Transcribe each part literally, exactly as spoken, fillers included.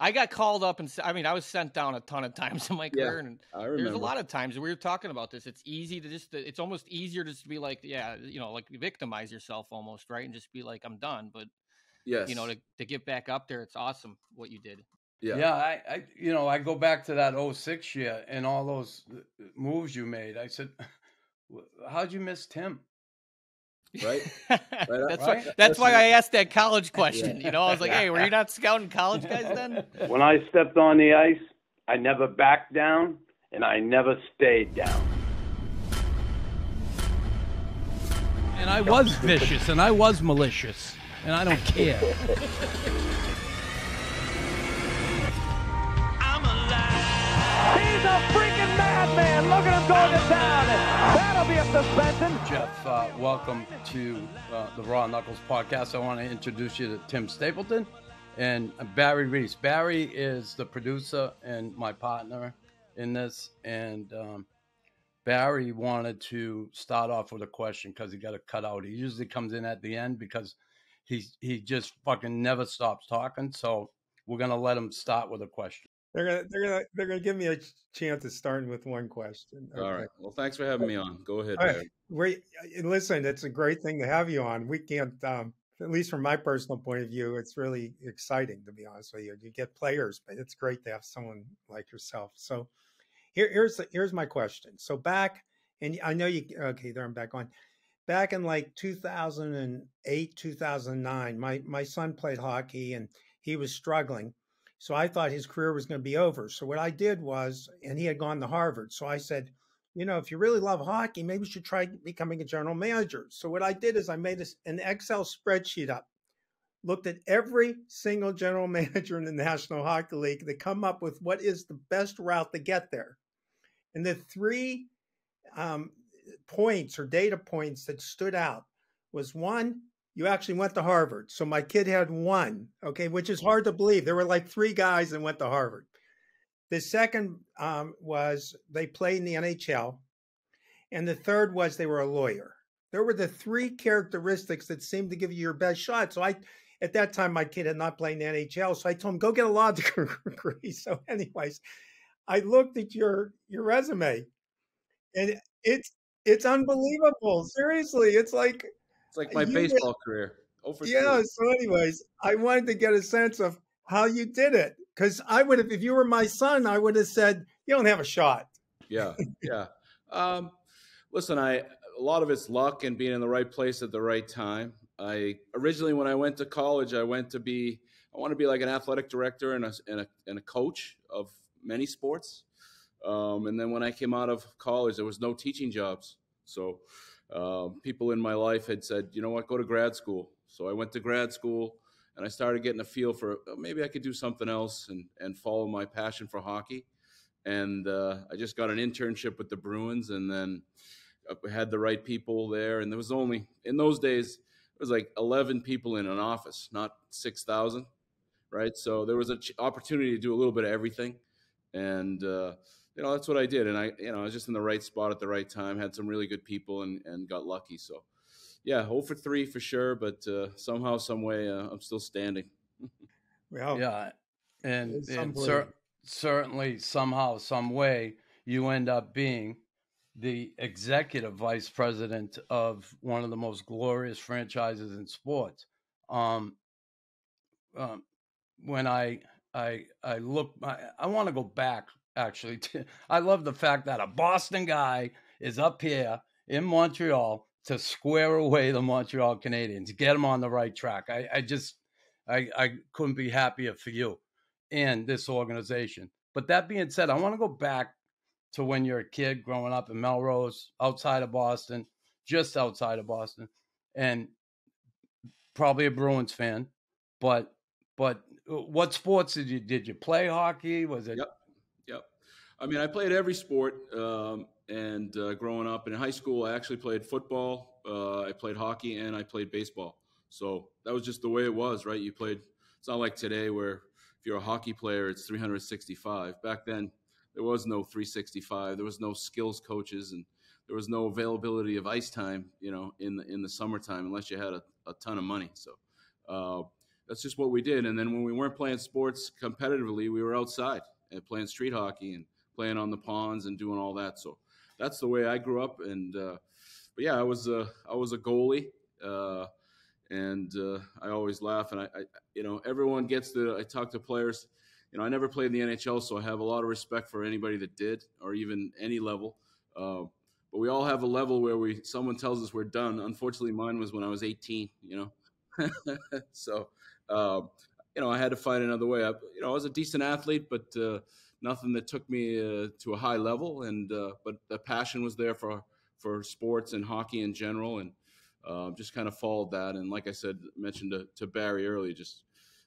I got called up, and I mean, I was sent down a ton of times in my career. Yeah, and I remember. There's a lot of times we were talking about this. It's easy to just, it's almost easier just to be like, yeah, you know, like victimize yourself almost, right? And just be like, I'm done. But, yes, you know, to, to get back up there, it's awesome what you did. Yeah, yeah. I, I, you know, I go back to that oh six year and all those moves you made. I said, how'd you miss Tim? Right, right. That's right. Why, that's why I asked that college question. Yeah. You know, I was like, "Hey, were you not scouting college guys then?" When I stepped on the ice, I never backed down, and I never stayed down. And I was vicious, and I was malicious, and I don't care. I'm alive. He's a freaking madman. Look at him going to town. That Jeff, uh, welcome to uh, the Raw Knuckles Podcast. I want to introduce you to Tim Stapleton and Barry Reese. Barry is the producer and my partner in this. And um, Barry wanted to start off with a question because he got a cutout. He usually comes in at the end because he, he just fucking never stops talking. So we're going to let him start with a question. They're gonna, they're gonna, they're gonna give me a chance of starting with one question. Okay. All right. Well, thanks for having me on. Go ahead. Right. We listen. It's a great thing to have you on. We can't, um, at least from my personal point of view, it's really exciting to be honest with you. You get players, but it's great to have someone like yourself. So, here, here's the, here's my question. So back, and I know you. Okay, there I'm back on. Back in like two thousand eight, two thousand nine, my my son played hockey and he was struggling. So I thought his career was going to be over. So what I did was, and he had gone to Harvard. So I said, you know, if you really love hockey, maybe you should try becoming a general manager. So what I did is I made an Excel spreadsheet up, looked at every single general manager in the National Hockey League to come up with what is the best route to get there. And the three um, points or data points that stood out was one, you actually went to Harvard. So my kid had one, okay, which is hard to believe. There were like three guys that went to Harvard. The second um, was they played in the N H L. And the third was they were a lawyer. There were the three characteristics that seemed to give you your best shot. So I, at that time, my kid had not played in the N H L. So I told him, go get a law degree. So anyways, I looked at your, your resume and it's, it's unbelievable. Seriously, it's like... It's like my you baseball did, career. Over yeah. So anyways, I wanted to get a sense of how you did it. Cause I would have, if you were my son, I would have said, you don't have a shot. Yeah. Yeah. um, listen, I, a lot of it's luck and being in the right place at the right time. I originally, when I went to college, I went to be, I want to be like an athletic director and a, and a, and a coach of many sports. Um, and then when I came out of college, there was no teaching jobs. So, Um, people in my life had said, you know what, go to grad school. So I went to grad school and I started getting a feel for oh, maybe I could do something else and, and follow my passion for hockey. And uh, I just got an internship with the Bruins and then had the right people there. And there was only, in those days, it was like eleven people in an office, not six thousand, right? So there was an opportunity to do a little bit of everything. And, uh, you know, that's what I did. And I, you know, I was just in the right spot at the right time, had some really good people and, and got lucky. So yeah, oh for three for sure. But uh, somehow, some way uh, I'm still standing. Well, yeah. And, and cer certainly somehow, some way you end up being the executive vice president of one of the most glorious franchises in sports. Um, um, when I, I, I look, I, I want to go back. Actually, I love the fact that a Boston guy is up here in Montreal to square away the Montreal Canadiens, get them on the right track. I, I just, I, I couldn't be happier for you and this organization. But that being said, I want to go back to when you're a kid growing up in Melrose, outside of Boston, just outside of Boston, and probably a Bruins fan. But, but what sports did you did you play? Hockey? Was it? Yep. I mean, I played every sport, um, and uh, growing up in high school, I actually played football, uh, I played hockey, and I played baseball. So that was just the way it was, right? You played. It's not like today where if you're a hockey player, it's three sixty-five. Back then, there was no three sixty-five. There was no skills coaches, and there was no availability of ice time, you know, in the in the summertime, unless you had a, a ton of money. So uh, that's just what we did. And then when we weren't playing sports competitively, we were outside and playing street hockey and playing on the ponds and doing all that. So that's the way I grew up. And uh, but yeah, I was a, I was a goalie, uh, and uh, I always laugh. And I, I, you know, everyone gets the. I talk to players. You know, I never played in the N H L, so I have a lot of respect for anybody that did, or even any level. Uh, but we all have a level where we someone tells us we're done. Unfortunately, mine was when I was eighteen. You know, so uh, you know, I had to find another way. I, you know, I was a decent athlete, but uh, nothing that took me uh, to a high level. And uh, but the passion was there for for sports and hockey in general, and uh, just kind of followed that. And like I said, mentioned to, to Barry earlier, just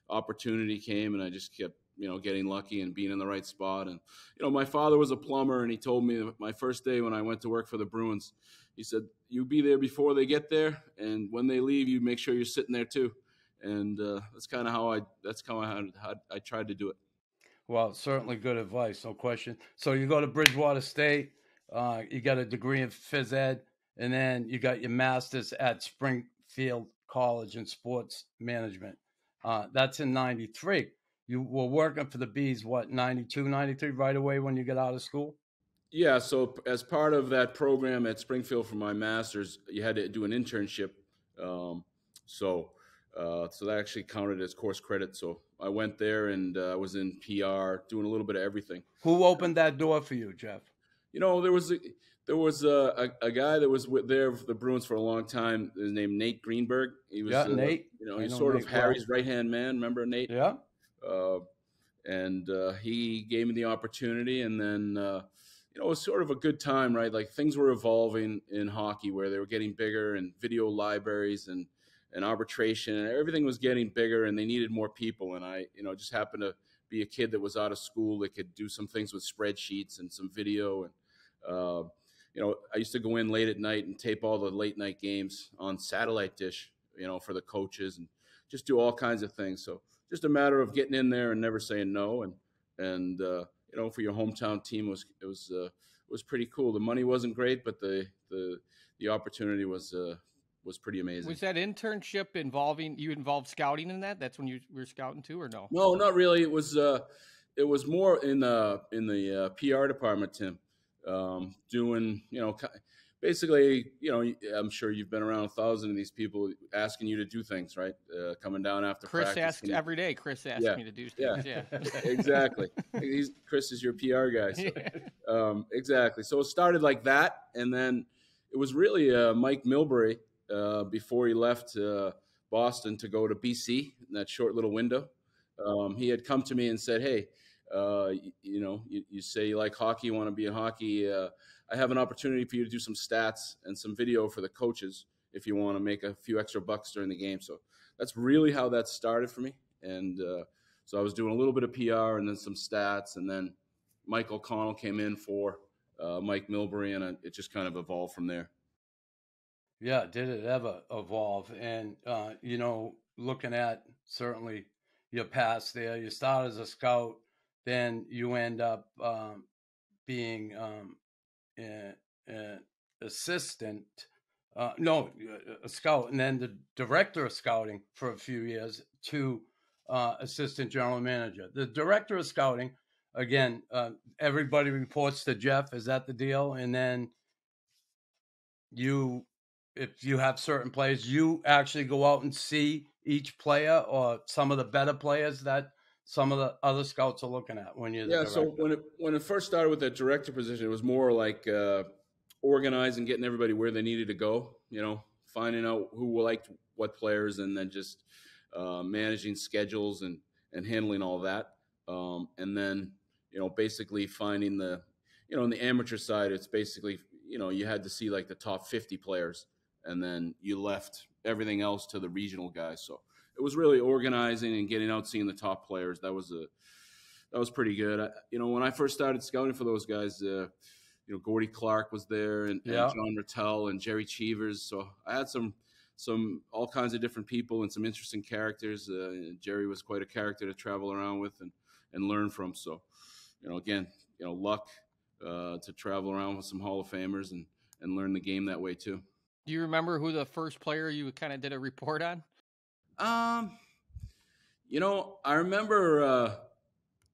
opportunity came, and I just kept. You know, getting lucky and being in the right spot. And, you know, my father was a plumber, and he told me my first day when I went to work for the Bruins, he said, you be there before they get there. And when they leave, you make sure you're sitting there too. And uh, that's kind of how I, that's kind of how I tried to do it. Well, certainly good advice. No question. So you go to Bridgewater State, uh, you got a degree in phys ed, and then you got your master's at Springfield College in sports management. Uh, that's in ninety-three. You were working for the Bees, what, ninety-two, ninety-three, right away when you get out of school? Yeah, so as part of that program at Springfield for my master's, you had to do an internship. Um, so uh, so that actually counted as course credit. So I went there, and I uh, was in P R, doing a little bit of everything. Who opened that door for you, Jeff? You know, there was a, there was a, a, a guy that was with, there with the Bruins for a long time. His name, Nate Greenberg. He was, yeah, uh, Nate. You know, he's sort Nate of Harry's right-hand man. Remember Nate? Yeah. Uh, and, uh, he gave me the opportunity, and then, uh, you know, it was sort of a good time, right? Like things were evolving in hockey where they were getting bigger, and video libraries and, and arbitration, and everything was getting bigger, and they needed more people. And I, you know, just happened to be a kid that was out of school that could do some things with spreadsheets and some video. And, uh, you know, I used to go in late at night and tape all the late night games on satellite dish, you know, for the coaches, and just do all kinds of things. So just a matter of getting in there and never saying no. And, and uh, you know, for your hometown team, it was it was, uh, it was pretty cool. The money wasn't great, but the the, the opportunity was uh, was pretty amazing. Was that internship involving, you involved scouting in that? That's when you were scouting too, or no? No, not really. It was uh, it was more in the, in the uh, P R department, Tim, um, doing, you know, basically, you know, I'm sure you've been around a thousand of these people asking you to do things, right? Uh, coming down after Chris practice. Asks you, every day. Chris asks yeah, me to do things. Yeah, yeah. Exactly. He's, Chris is your P R guy. So. Yeah. Um, exactly. So it started like that, and then it was really uh, Mike Milbury uh, before he left uh, Boston to go to B C in that short little window. Um, he had come to me and said, "Hey." Uh, you, you know, you, you say you like hockey, you want to be in hockey. Uh, I have an opportunity for you to do some stats and some video for the coaches if you want to make a few extra bucks during the game. So that's really how that started for me. And uh, so I was doing a little bit of P R and then some stats. And then Mike O'Connell came in for uh, Mike Milbury, and it just kind of evolved from there. Yeah, did it ever evolve? And, uh, you know, looking at certainly your past there, you started as a scout. Then you end up um, being um, an assistant, uh, no, a scout, and then the director of scouting for a few years to uh, assistant general manager. The director of scouting, again, uh, everybody reports to Jeff. Is that the deal? And then you, if you have certain players, you actually go out and see each player or some of the better players that some of the other scouts are looking at when you're the yeah, director. So when it, when it first started with that director position, it was more like uh, organizing, getting everybody where they needed to go, you know, finding out who liked what players, and then just uh, managing schedules and, and handling all that. Um, and then, you know, basically finding the, you know, on the amateur side, it's basically, you know, you had to see like the top fifty players, and then you left everything else to the regional guys. So it was really organizing and getting out, seeing the top players. That was a, that was pretty good. I, you know, when I first started scouting for those guys, uh, you know, Gordy Clark was there, and, yeah. and John Rattel and Jerry Cheevers. So I had some, some all kinds of different people and some interesting characters. Uh, Jerry was quite a character to travel around with and, and learn from. So, you know, again, you know, luck uh, to travel around with some Hall of Famers and, and learn the game that way too. Do you remember who the first player you kind of did a report on? Um, You know, I remember uh,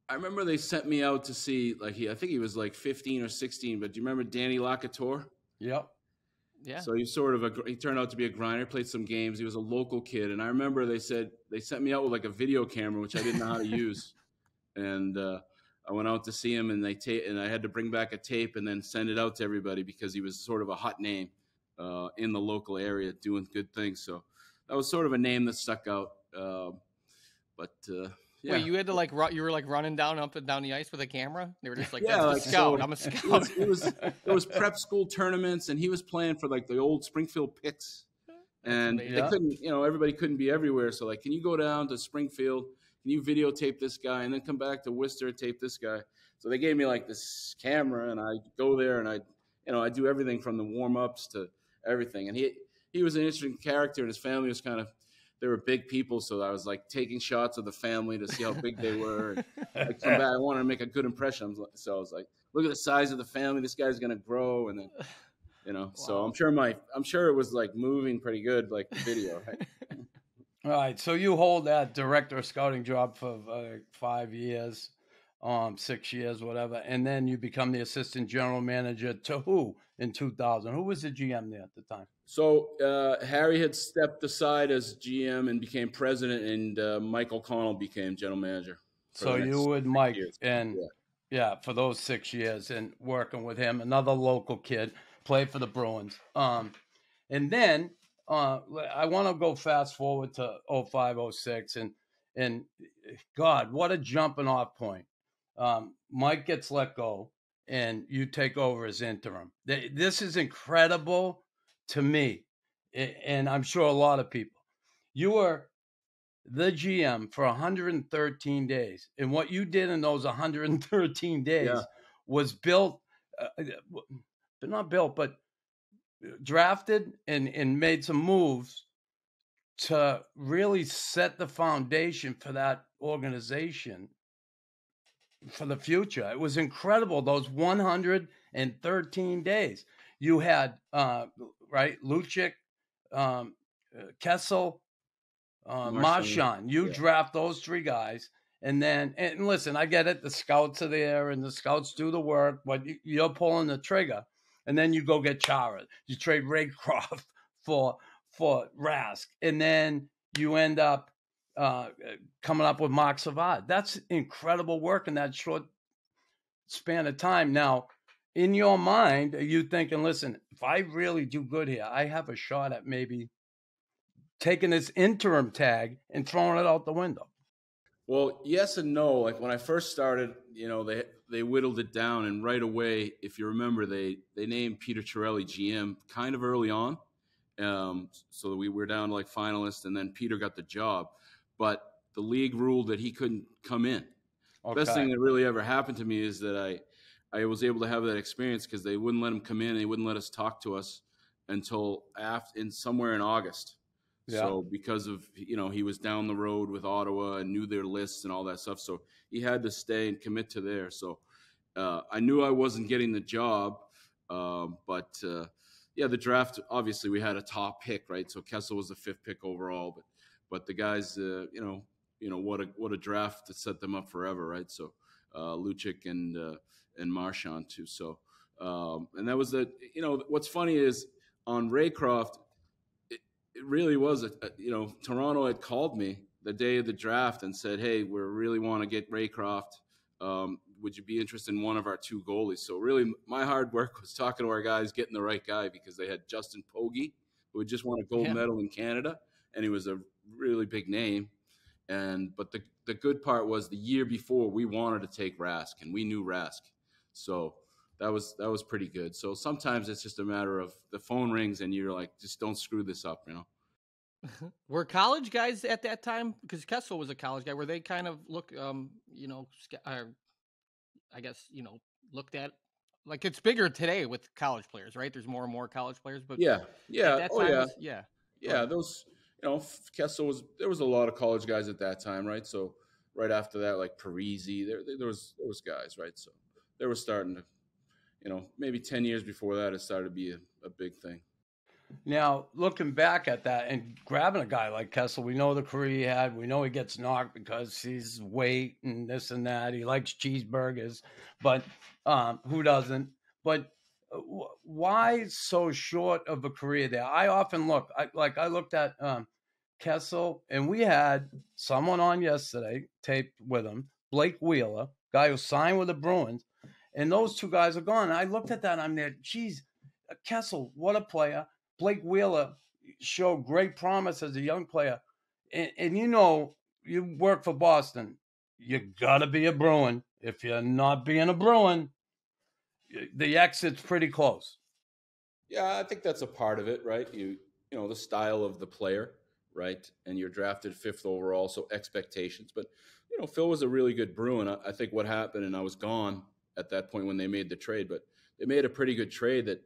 I remember they sent me out to see, like, he, I think he was like fifteen or sixteen, but do you remember Danny LaCouture? Yep. Yeah. So he sort of, a, he turned out to be a grinder, played some games. He was a local kid. And I remember they said, they sent me out with like a video camera, which I didn't know how to use. And uh, I went out to see him and they ta- and I had to bring back a tape and then send it out to everybody because he was sort of a hot name uh, in the local area doing good things. So that was sort of a name that stuck out. Uh, but uh, yeah. Wait, you had to like, ru- you were like running down, up and down the ice with a camera? They were just like, yeah, that's like, a scout. So I'm a scout. It was, it was, it was prep school tournaments and he was playing for like the old Springfield Picks. And they couldn't, you know, everybody couldn't be everywhere. So like, can you go down to Springfield? Can you videotape this guy and then come back to Worcester, tape this guy? So they gave me like this camera and I go there and I, you know, I do everything from the warm ups to everything. And he, he was an interesting character and his family was kind of, they were big people. So I was like taking shots of the family to see how big they were. And I come back, I wanted to make a good impression. So I was like, look at the size of the family. This guy's going to grow. And then, you know, wow. So I'm sure my, I'm sure it was like moving pretty good, like the video. Right? All right, so you hold that director of scouting job for uh, five years, um, six years, whatever, and then you become the assistant general manager to who in two thousand? Who was the G M there at the time? So uh, Harry had stepped aside as G M and became president, and uh, Mike O'Connell became general manager. So you with Mike, years. and yeah. yeah, for those six years, and working with him, another local kid, played for the Bruins, um, and then. Uh, I want to go fast forward to oh five, oh six, and, and God, what a jumping off point. Um, Mike gets let go, and you take over as interim. This is incredible to me, and I'm sure a lot of people. You were the G M for one hundred thirteen days, and what you did in those one hundred thirteen days yeah. was built, uh, not built, but drafted and, and made some moves to really set the foundation for that organization for the future. It was incredible. Those one hundred thirteen days you had, uh, right. Lucic, um, Kessel, uh, Marchand, you yeah. draft those three guys. And then, and listen, I get it. The scouts are there and the scouts do the work, but you're pulling the trigger. And then you go get Chara. You trade Raycroft for for Rask, and then you end up uh, coming up with Marc Savard. That's incredible work in that short span of time. Now, in your mind, are you thinking, "Listen, if I really do good here, I have a shot at maybe taking this interim tag and throwing it out the window"? Well, yes and no. Like when I first started, you know, they. They whittled it down, and right away, if you remember, they they named Peter Chiarelli G M kind of early on, um, so we were down to like finalists, and then Peter got the job, but the league ruled that he couldn't come in. Okay. The best thing that really ever happened to me is that I I was able to have that experience because they wouldn't let him come in, and they wouldn't let us talk to us until after in somewhere in August. Yeah. So because of, you know, he was down the road with Ottawa and knew their lists and all that stuff. So he had to stay and commit to there. So uh, I knew I wasn't getting the job. Uh, but, uh, yeah, the draft, obviously we had a top pick, right? So Kessel was the fifth pick overall. But but the guys, uh, you know, you know what a what a draft that set them up forever, right? So uh, Lucic and, uh, and Marchand too. So um, and that was the, you know, what's funny is on Raycroft, it really was, a, you know, Toronto had called me the day of the draft and said, "Hey, we really want to get Raycroft. Um, would you be interested in one of our two goalies?" So really my hard work was talking to our guys, getting the right guy, because they had Justin Pogge, who had just won a gold yeah. medal in Canada. And he was a really big name. And, but the, the good part was the year before we wanted to take Rask and we knew Rask. So that was, that was pretty good. So sometimes it's just a matter of the phone rings and you're like, just don't screw this up, you know? Were college guys at that time, because Kessel was a college guy, were they kind of look, um, you know, or I guess, you know, looked at, like it's bigger today with college players, right? There's more and more college players, but yeah, yeah, at that oh, time yeah. Was, yeah, yeah. Those, you know, Kessel was, there was a lot of college guys at that time, right? So right after that, like Parisi, there, there was, there was guys, right? So they were starting to, you know, maybe ten years before that, it started to be a, a big thing. Now, looking back at that and grabbing a guy like Kessel, we know the career he had. We know he gets knocked because he's weight and this and that. He likes cheeseburgers, but um, who doesn't? But why so short of a career there? I often look, I, like I looked at um, Kessel, and we had someone on yesterday, taped with him, Blake Wheeler, guy who signed with the Bruins, and those two guys are gone. And I looked at that, and I'm there, geez, Kessel, what a player. Blake Wheeler showed great promise as a young player. And, and you know, you work for Boston. You got to be a Bruin. If you're not being a Bruin, the exit's pretty close. Yeah, I think that's a part of it, right? You you know, the style of the player, right? And you're drafted fifth overall, so expectations. But, you know, Phil was a really good Bruin. I, I think what happened, and I was gone at that point when they made the trade, but they made a pretty good trade that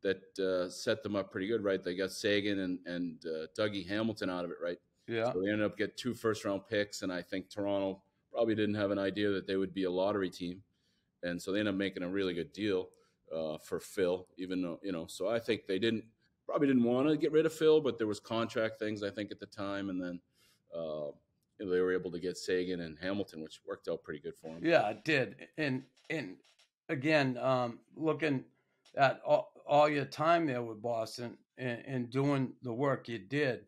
that uh, set them up pretty good, right? They got Sagan and, and uh, Dougie Hamilton out of it, right? Yeah. So they ended up getting two first-round picks, and I think Toronto probably didn't have an idea that they would be a lottery team. And so they ended up making a really good deal uh, for Phil, even though, you know, so I think they didn't, probably didn't want to get rid of Phil, but there was contract things, I think, at the time. And then uh, you know, they were able to get Sagan and Hamilton, which worked out pretty good for them. Yeah, it did. And, and again, um, looking at all, all your time there with Boston and, and doing the work you did.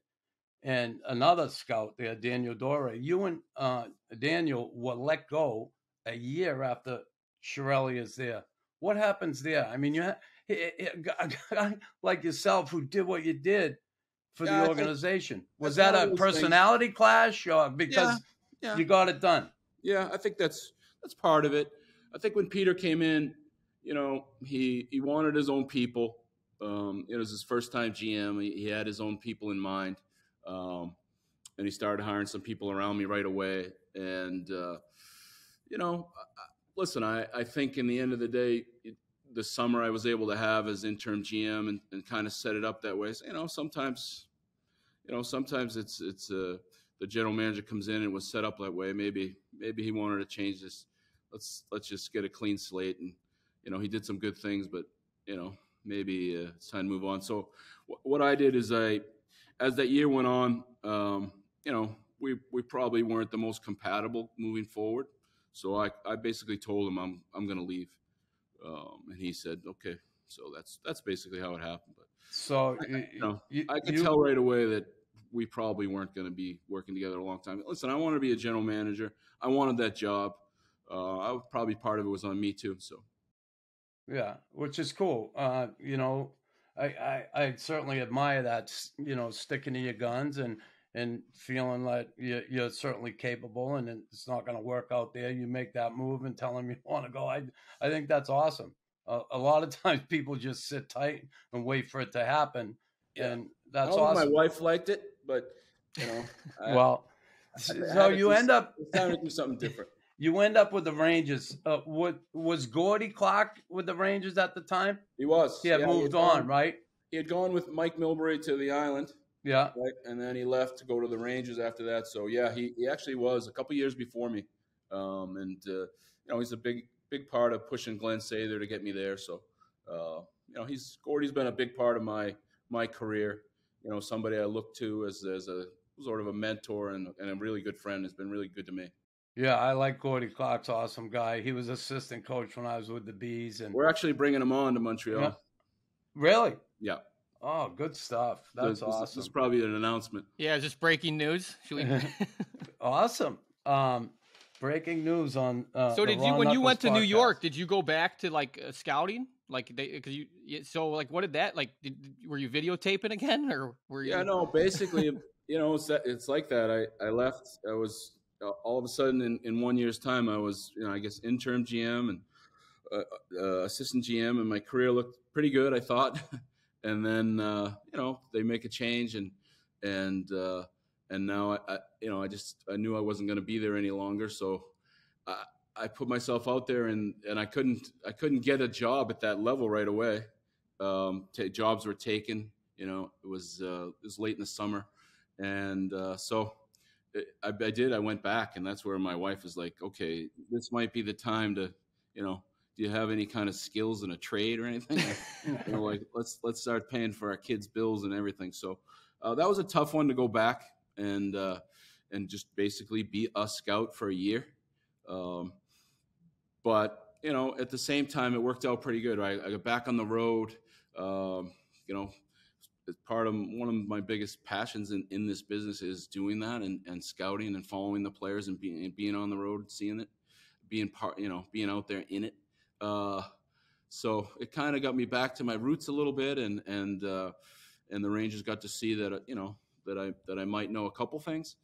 And another scout there, Daniel Dore, you and uh, Daniel were let go a year after Chiarelli is there. What happens there? I mean, you ha- a guy like yourself who did what you did for yeah, the organization. Was that a personality things. clash or because yeah, yeah. you got it done? Yeah, I think that's that's part of it. I think when Peter came in, you know, he, he wanted his own people. Um, it was his first time G M. He, he had his own people in mind. Um, and he started hiring some people around me right away. And, uh, you know, I, listen, I, I think in the end of the day, it, the summer I was able to have as interim G M and, and kind of set it up that way. So, you know, sometimes, you know, sometimes it's, it's, uh, the general manager comes in and it was set up that way. Maybe, maybe he wanted to change this. Let's, let's just get a clean slate and, you know, he did some good things, but, you know, maybe uh, it's time to move on. So w- what I did is I, as that year went on, um, you know, we we probably weren't the most compatible moving forward. So I, I basically told him I'm I'm going to leave. Um, and he said, okay. So that's that's basically how it happened. But so I, you, you know, you, I could you, tell right away that we probably weren't going to be working together a long time. Listen, I wanted to be a general manager. I wanted that job. Uh, I was probably part of it was on me too. So. Yeah, which is cool. Uh, you know, I, I, I certainly admire that, you know, sticking to your guns and, and feeling like you're, you're certainly capable and it's not going to work out there. You make that move and tell them you want to go. I, I think that's awesome. Uh, a lot of times people just sit tight and wait for it to happen. Yeah. And that's awesome. My wife liked it, but, you know. I, well, I, I so you end up. It's time to do something different. You end up with the Rangers. Uh, what, was Gordy Clark with the Rangers at the time? He was. He had yeah, moved he had on, gone, right? He had gone with Mike Milbury to the island. Yeah. Right? And then he left to go to the Rangers after that. So, yeah, he, he actually was a couple years before me. Um, and, uh, you know, he's a big big part of pushing Glenn Sather to get me there. So, uh, you know, he's Gordy's been a big part of my my career. You know, somebody I look to as, as a sort of a mentor and, and a really good friend has been really good to me. Yeah, I like Gordy Clark's awesome guy. He was assistant coach when I was with the Bees. And we're actually bringing him on to Montreal. Yeah. Really? Yeah. Oh, good stuff. That's this, awesome. This is probably an announcement. Yeah, just breaking news. Should we? Awesome. Um, breaking news on uh, So did you when you went to podcast. New York, did you go back to like uh, scouting? Like they cuz you so like what did that like did, were you videotaping again or were you Yeah, no, basically, you know, it's that, it's like that. I, I left. I was Uh, all of a sudden, in, in one year's time, I was, you know, I guess, interim G M and uh, uh, assistant G M, and my career looked pretty good, I thought. And then, uh, you know, they make a change, and and uh, and now, I, I, you know, I just I knew I wasn't going to be there any longer, so I, I put myself out there, and, and I couldn't I couldn't get a job at that level right away. Um, t- jobs were taken, you know, it was uh, it was late in the summer, and uh, so. I, I did. I went back, and that's where my wife is like, okay, this might be the time to, you know, do you have any kind of skills in a trade or anything? You know, like, let's let's start paying for our kids' bills and everything. So uh, that was a tough one to go back and uh, and just basically be a scout for a year. Um, but, you know, at the same time, it worked out pretty good. Right? I got back on the road, um, you know, part of one of my biggest passions in, in this business is doing that and, and scouting and following the players and being, and being on the road, seeing it, being part, you know, being out there in it. Uh, so it kind of got me back to my roots a little bit, and, and, uh, and the Rangers got to see that, you know, that I, that I might know a couple things,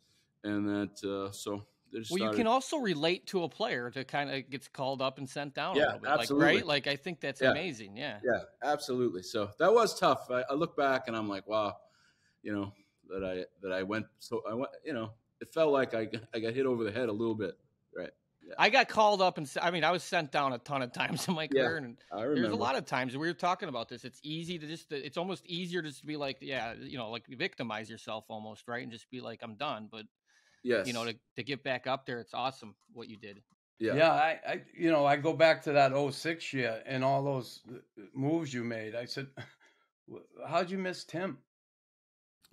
and that, uh, so they just well, started. You can also relate to a player to kind of gets called up and sent down. Yeah, a little bit. Absolutely. Like, right. Like, I think that's yeah. amazing. Yeah. Yeah, absolutely. So that was tough. I, I look back and I'm like, wow, you know, that I, that I went, so I went, you know, it felt like I, I got hit over the head a little bit. Right. Yeah. I got called up, and I mean, I was sent down a ton of times in my career, yeah, and I remember. There's a lot of times we were talking about this. It's easy to just, it's almost easier just to be like, yeah, you know, like victimize yourself almost, right, and just be like, I'm done. But yes, you know, to to get back up there, it's awesome what you did. Yeah, yeah, I, I, you know, I go back to that oh six year and all those moves you made. I said, how'd you miss Tim?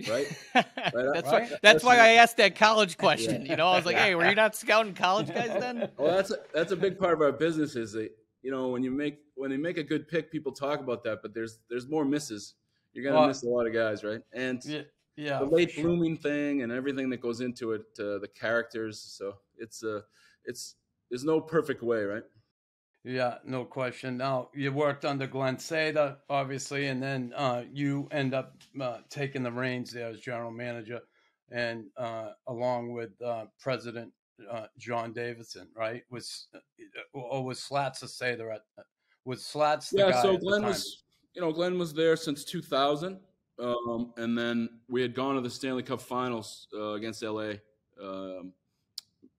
Right. right that's right? why. That's why I asked that college question. Yeah. You know, I was like, "Hey, were you not scouting college guys then?" Well, that's a, that's a big part of our business. Is that, you know, when you make when they make a good pick, people talk about that, but there's there's more misses. You're gonna well, miss a lot of guys, right? And yeah, yeah the late sure. blooming thing and everything that goes into it, uh, the characters. So it's a uh, it's there's no perfect way, right? Yeah, no question. Now, you worked under Glenn Sather, obviously, and then uh, you end up uh, taking the reins there as general manager, and uh, along with uh, President uh, John Davidson, right? Was or was Slats a Sather? At, was Slats the yeah, guy? Yeah, so Glenn was, you know, Glenn was there since two thousand, um, and then we had gone to the Stanley Cup Finals uh, against L A. Um,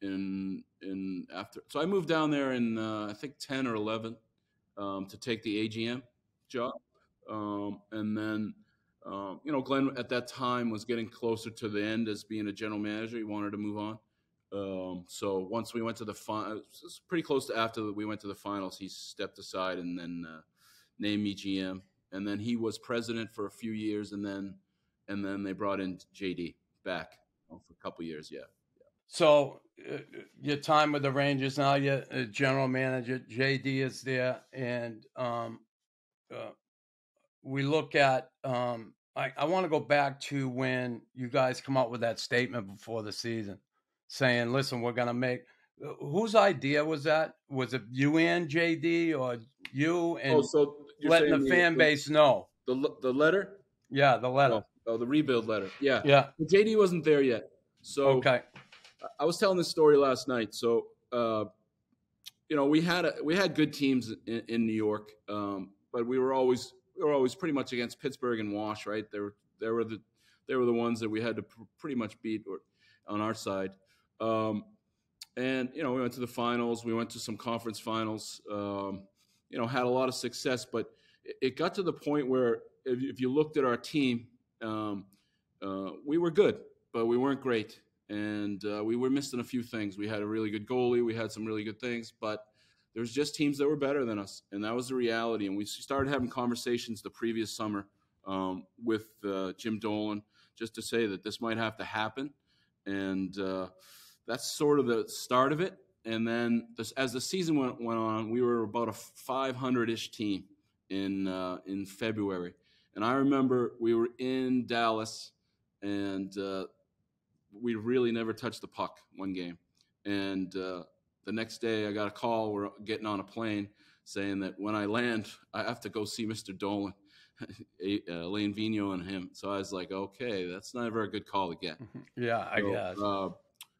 in in after so I moved down there in uh, I think ten or eleven um to take the A G M job, um and then um you know, Glenn at that time was getting closer to the end as being a general manager. He wanted to move on, um so once we went to the final, pretty close to after we went to the finals, he stepped aside and then uh, named me G M, and then he was president for a few years, and then and then they brought in J D back, you know, for a couple years. Yeah. So uh, your time with the Rangers now, your uh, general manager, J D, is there. And um, uh, we look at, um, I, I want to go back to when you guys come out with that statement before the season saying, listen, we're going to make, whose idea was that? Was it you and J D, or you and oh, so letting the, the fan the, base know? The the letter? Yeah, the letter. Oh, oh, the rebuild letter. Yeah. Yeah. But J D wasn't there yet. So. Okay. I was telling this story last night. So, uh, you know, we had a, we had good teams in, in New York, um, but we were always we were always pretty much against Pittsburgh and Wash, right? They were they were the they were the ones that we had to pr pretty much beat or, on our side. Um, and you know, we went to the finals. We went to some conference finals. Um, you know, had a lot of success, but it, it got to the point where if, if you looked at our team, um, uh, we were good, but we weren't great. And uh, we were missing a few things. We had a really good goalie. We had some really good things, but there was just teams that were better than us, and that was the reality. And we started having conversations the previous summer um, with uh, Jim Dolan, just to say that this might have to happen. And uh, that's sort of the start of it. And then this, as the season went, went on, we were about a five hundred-ish team in uh, in February. And I remember we were in Dallas, and uh, we really never touched the puck one game. And uh, the next day I got a call. We're getting on a plane, saying that when I land, I have to go see Mister Dolan, Elaine Vigneault and him. So I was like, okay, that's never a good call to get. Yeah, I so, guess. Uh,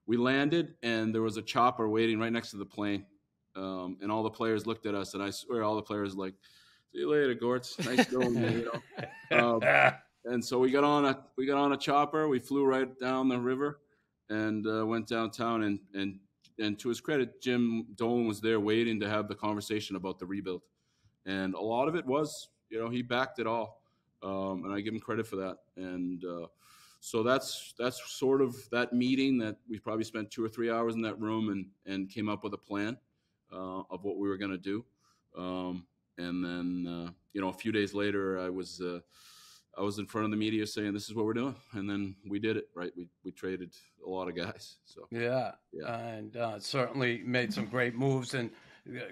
we landed, and there was a chopper waiting right next to the plane. Um, and all the players looked at us, and I swear all the players were like, see you later, Gorts. Nice going, you know. Um, And so we got on a we got on a chopper. We flew right down the river, and uh, went downtown. And and and to his credit, Jim Dolan was there waiting to have the conversation about the rebuild. And a lot of it was, you know, he backed it all, um, and I give him credit for that. And uh, so that's that's sort of that meeting that we probably spent two or three hours in that room, and and came up with a plan uh, of what we were going to do. Um, and then, uh, you know, a few days later, I was uh, I was in front of the media saying, this is what we're doing. And then we did it, right? We we traded a lot of guys. So yeah, yeah. and uh, certainly made some great moves and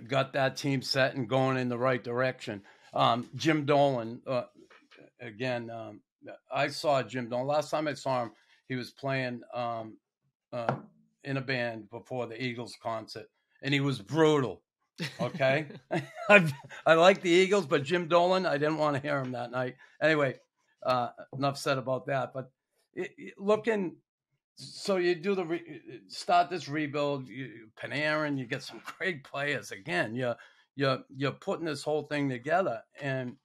got that team set and going in the right direction. Um, Jim Dolan, uh, again, um, I saw Jim Dolan. Last time I saw him, he was playing um, uh, in a band before the Eagles concert, and he was brutal. Okay. I, I like the Eagles, but Jim Dolan, I didn't want to hear him that night. Anyway, uh, enough said about that. But it, it, looking, so you do the re, start this rebuild, you, Panarin, you get some great players again. You're you're you're putting this whole thing together, and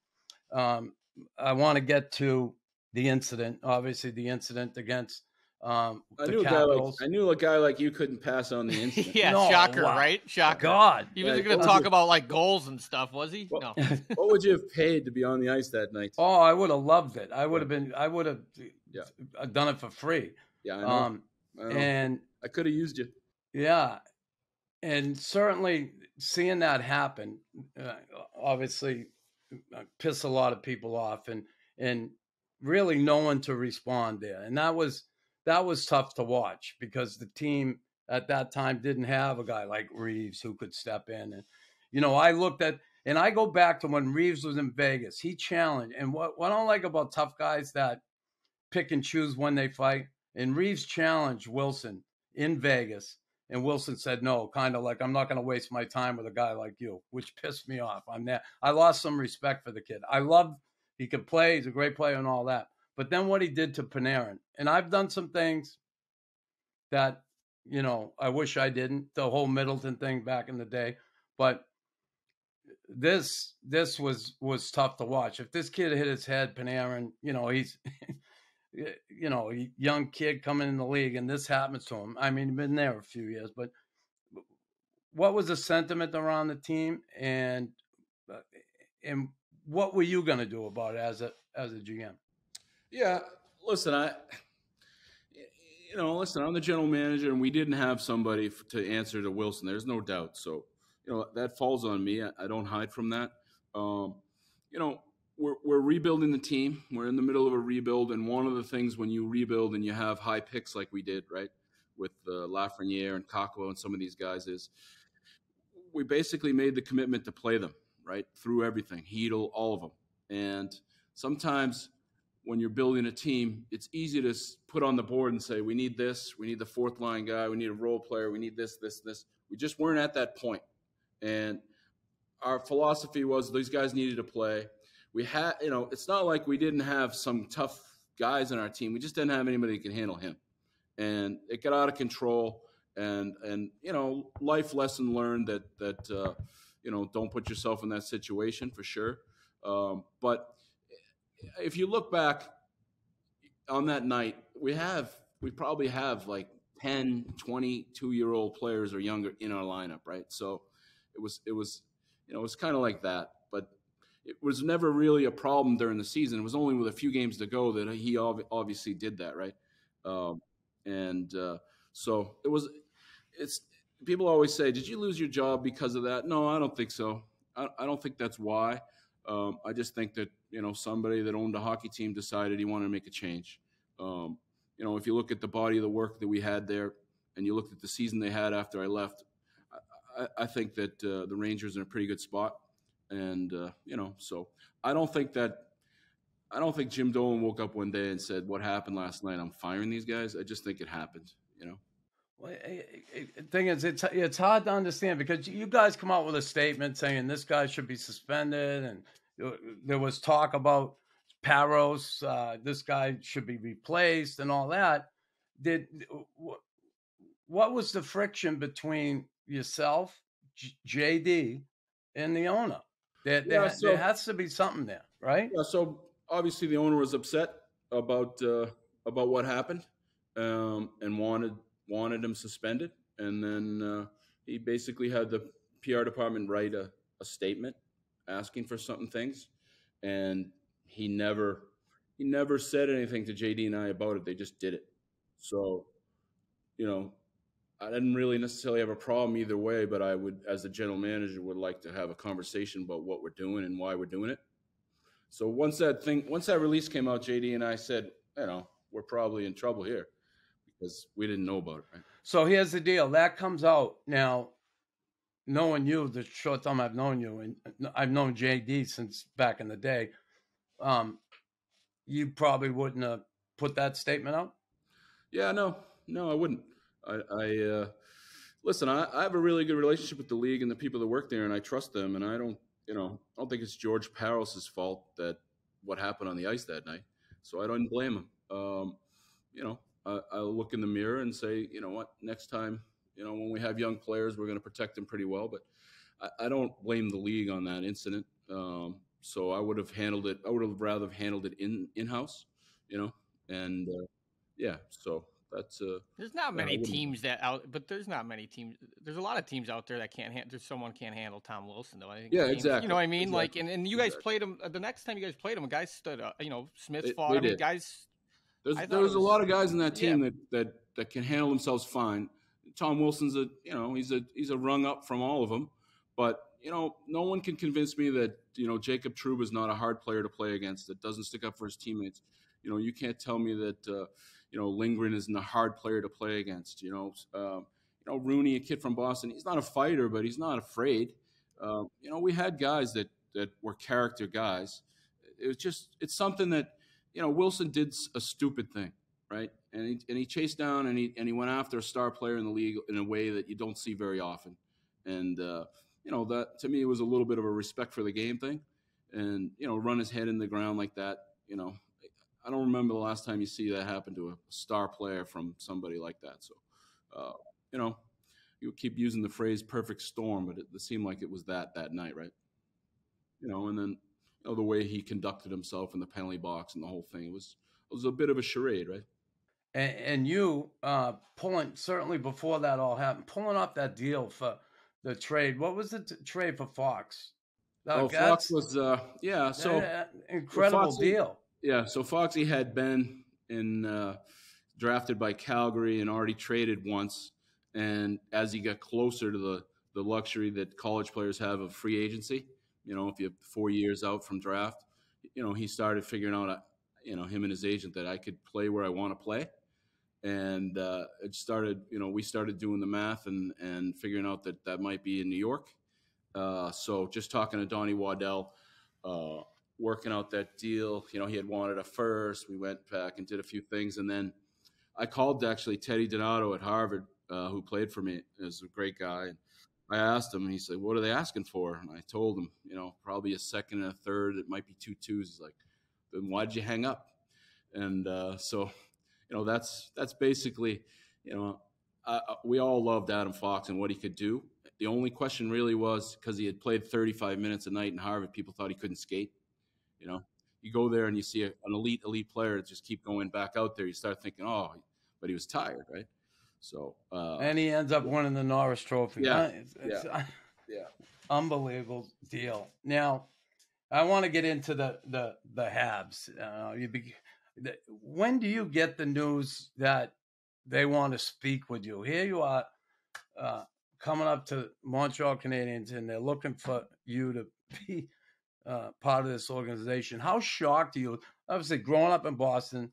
um, I want to get to the incident. Obviously, the incident against. Um, I knew a guy like I knew a guy like you couldn't pass on the incident. yeah, no, shocker, wow. right? Shocker. God, he was yeah, going to talk you, about like goals and stuff, was he? What, no. What would you have paid to be on the ice that night? Oh, I would have loved it. I would have been. I would have yeah. done it for free. Yeah, I know. Um, I know. And I could have used you. Yeah, and certainly seeing that happen, uh, obviously, uh, pissed a lot of people off, and and really no one to respond there, and that was. That was tough to watch because the team at that time didn't have a guy like Reeves who could step in. And, you know, I looked at, and I go back to when Reeves was in Vegas, he challenged. And what, what I don't like about tough guys that pick and choose when they fight, and Reeves challenged Wilson in Vegas, and Wilson said, no, kind of like, I'm not going to waste my time with a guy like you, which pissed me off. I'm there. I lost some respect for the kid. I love, he could play. He's a great player and all that. But then what he did to Panarin, and I've done some things that, you know, I wish I didn't, the whole Middleton thing back in the day. But this this was was tough to watch. If this kid hit his head, Panarin, you know, he's, you know, a young kid coming in the league, and this happens to him. I mean, he's been there a few years. But what was the sentiment around the team, and and what were you going to do about it as a as a G M? Yeah, listen, I, you know, listen, I'm the general manager, and we didn't have somebody f- to answer to Wilson. There's no doubt. So, you know, that falls on me. I, I don't hide from that. Um, you know, we're, we're rebuilding the team. We're in the middle of a rebuild. And one of the things when you rebuild and you have high picks like we did, right, with uh, Lafreniere and Kakko and some of these guys is we basically made the commitment to play them, right, through everything, Hedl, all of them. And sometimes – when you're building a team, it's easy to put on the board and say, we need this, we need the fourth line guy, we need a role player, we need this, this, this. We just weren't at that point. And our philosophy was these guys needed to play. We had, you know, it's not like we didn't have some tough guys on our team. We just didn't have anybody who could handle him. And it got out of control. And, and you know, life lesson learned that, that uh, you know, don't put yourself in that situation for sure. Um, but if you look back on that night, we have, we probably have like ten, twenty-two year old players or younger in our lineup. Right. So it was, it was, you know, it was kind of like that, but it was never really a problem during the season. It was only with a few games to go that he ob- obviously did that. Right. Um, and uh, so it was, it's, people always say, did you lose your job because of that? No, I don't think so. I, I don't think that's why. Um, I just think that, you know, somebody that owned a hockey team decided he wanted to make a change. Um, you know, if you look at the body of the work that we had there and you looked at the season they had after I left, I, I think that uh, the Rangers are in a pretty good spot. And, uh, you know, so I don't think that I don't think Jim Dolan woke up one day and said, what happened last night? I'm firing these guys. I just think it happened, you know. Well, the thing is, it's, it's hard to understand because you guys come out with a statement saying this guy should be suspended. And there was talk about Paros, uh, this guy should be replaced and all that. Did what was the friction between yourself, J D, and the owner? There, yeah, there, so, there has to be something there, right? Yeah, so obviously the owner was upset about, uh, about what happened um, and wanted – wanted him suspended, and then uh, he basically had the P R department write a, a statement asking for certain things, and he never he never said anything to J D and I about it. They just did it. So, you know, I didn't really necessarily have a problem either way, but I would, as the general manager, would like to have a conversation about what we're doing and why we're doing it. So once that thing, once that release came out, J D and I said, you know, we're probably in trouble here because we didn't know about it. Right? So here's the deal. That comes out now. Knowing you, the short time I've known you, and I've known J D since back in the day, um, you probably wouldn't have put that statement out? Yeah, no. No, I wouldn't. I, I uh, listen, I, I have a really good relationship with the league and the people that work there, and I trust them, and I don't, you know, I don't think it's George Paros's fault that what happened on the ice that night, so I don't blame him. Um, you know, I, I'll look in the mirror and say, you know what, next time, you know, when we have young players, we're going to protect them pretty well. But I, I don't blame the league on that incident. Um, so I would have handled it. I would have rather handled it in in-house, you know. And, uh, yeah, so that's uh, – There's not many teams that – out, but there's not many teams – there's a lot of teams out there that can't handle – someone can't handle Tom Wilson, though. I think yeah, teams, exactly. You know what I mean? Exactly. Like, and, and you guys exactly. played him – the next time you guys played him, guys stood up. You know, Smith they, fought they him. Guys – There's, there's was, a lot of guys in that team yeah. that, that, that can handle themselves fine. Tom Wilson's a, you know, he's a, he's a rung up from all of them, but you know, no one can convince me that, you know, Jacob Trouba is not a hard player to play against, that doesn't stick up for his teammates. You know, you can't tell me that, uh, you know, Lindgren isn't a hard player to play against, you know, um, you know, Rooney, a kid from Boston, he's not a fighter, but he's not afraid. Um, you know, we had guys that, that were character guys. It was just, it's something that, you know, Wilson did a stupid thing. Right. And he, and he chased down and he, and he went after a star player in the league in a way that you don't see very often. And, uh, you know, that to me, it was a little bit of a respect for the game thing and, you know, run his head in the ground like that. You know, I don't remember the last time you see that happen to a star player from somebody like that. So, uh, you know, you keep using the phrase perfect storm, but it, it seemed like it was that that night. Right. You know, and then you know, the way he conducted himself in the penalty box and the whole thing, it was, it was a bit of a charade. Right. And, and you uh, pulling, certainly before that all happened, pulling off that deal for the trade. What was the t trade for Fox? That oh, got, Fox was, uh, yeah, so. Uh, incredible so Foxy, deal. Yeah, so Foxy had been in, uh, drafted by Calgary and already traded once. And as he got closer to the, the luxury that college players have of free agency, you know, if you're four years out from draft, you know, he started figuring out, a, you know, him and his agent that I could play where I want to play. And uh, it started, you know, we started doing the math and, and figuring out that that might be in New York. Uh, so just talking to Donnie Waddell, uh, working out that deal, you know, he had wanted a first. We went back and did a few things. And then I called actually Teddy Donato at Harvard, uh, who played for me. He was a great guy. And I asked him and he said, what are they asking for? And I told him, you know, probably a second and a third. It might be two twos. He's like, then why'd you hang up? And uh, so... You know, that's that's basically, you know, uh, we all loved Adam Fox and what he could do. The only question really was because he had played thirty-five minutes a night in Harvard, people thought he couldn't skate. You know, you go there and you see a, an elite, elite player just keep going back out there. You start thinking, oh, but he was tired, right? So. Uh, and he ends up winning the Norris Trophy. Yeah, huh? it's, it's, yeah, yeah. Unbelievable deal. Now, I want to get into the, the, the Habs. Uh, you be When do you get the news that they want to speak with you? Here you are uh, coming up to Montreal Canadiens, and they're looking for you to be uh, part of this organization. How shocked are you? Obviously, growing up in Boston,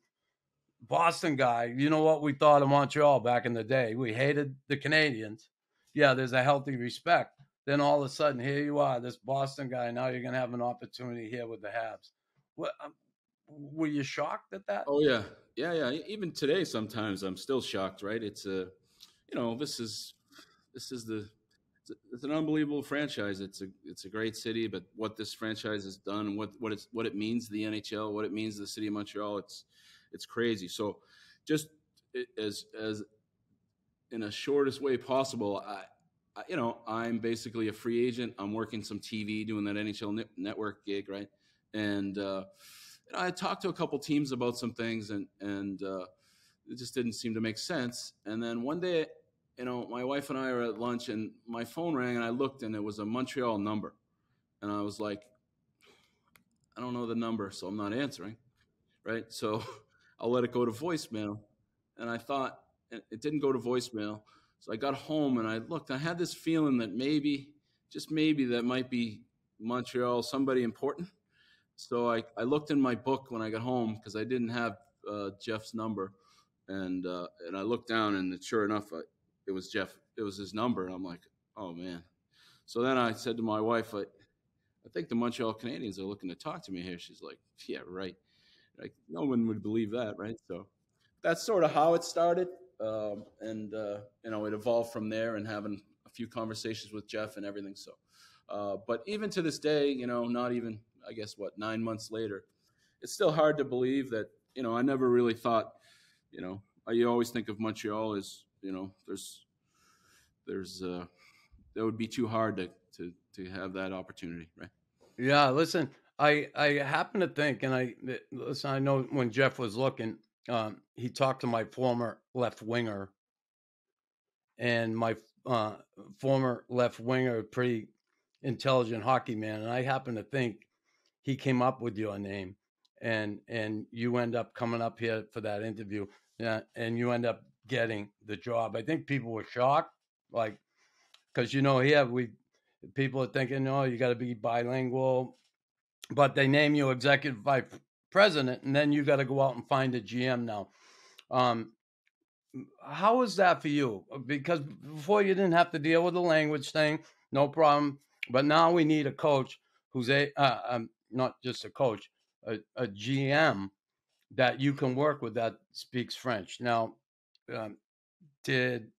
Boston guy, you know what we thought of Montreal back in the day? We hated the Canadiens. Yeah, there's a healthy respect. Then all of a sudden, here you are, this Boston guy. Now you're going to have an opportunity here with the Habs. What? Were you shocked at that? Oh, yeah. Yeah, yeah. Even today, sometimes I'm still shocked, right? It's a, you know, this is, this is the, it's, a, it's an unbelievable franchise. It's a, it's a great city, but what this franchise has done and what, what it's, what it means to the N H L, what it means to the city of Montreal, it's, it's crazy. So just as, as in a shortest way possible, I, I you know, I'm basically a free agent. I'm working some T V, doing that N H L network gig, right? And, uh, You know, I talked to a couple teams about some things, and and uh, it just didn't seem to make sense. And then one day, you know, my wife and I were at lunch, and my phone rang, and I looked, and it was a Montreal number, and I was like, I don't know the number, so I'm not answering, right? So I'll let it go to voicemail, and I thought it didn't go to voicemail, So I got home and I looked, I had this feeling that maybe, just maybe that might be Montreal, somebody important. So I, I looked in my book when I got home because I didn't have uh, Jeff's number. And uh, and I looked down and sure enough, I, it was Jeff. It was his number. And I'm like, oh, man. So then I said to my wife, I, I think the Montreal Canadiens are looking to talk to me here. She's like, yeah, right. Like, no one would believe that, right? So that's sort of how it started. Um, and, uh, you know, it evolved from there and having a few conversations with Jeff and everything. So, uh, but even to this day, you know, not even, I guess, what, nine months later, it's still hard to believe that, you know, I never really thought, you know, you always think of Montreal as, you know, there's, there's, uh, that would be too hard to, to, to have that opportunity. Right. Yeah. Listen, I, I happen to think, and I, listen, I know when Jeff was looking, um, he talked to my former left winger, and my uh, former left winger, pretty intelligent hockey man. And I happen to think he came up with your name, and, and you end up coming up here for that interview, yeah, and you end up getting the job. I think people were shocked, like, cause you know, here we, people are thinking, oh, you gotta be bilingual, but they name you executive vice president, and then you got to go out and find a G M now. Um, how is that for you? Because before you didn't have to deal with the language thing, no problem. But now we need a coach who's a uh, um, not just a coach, a, a G M that you can work with that speaks French. Now, um, did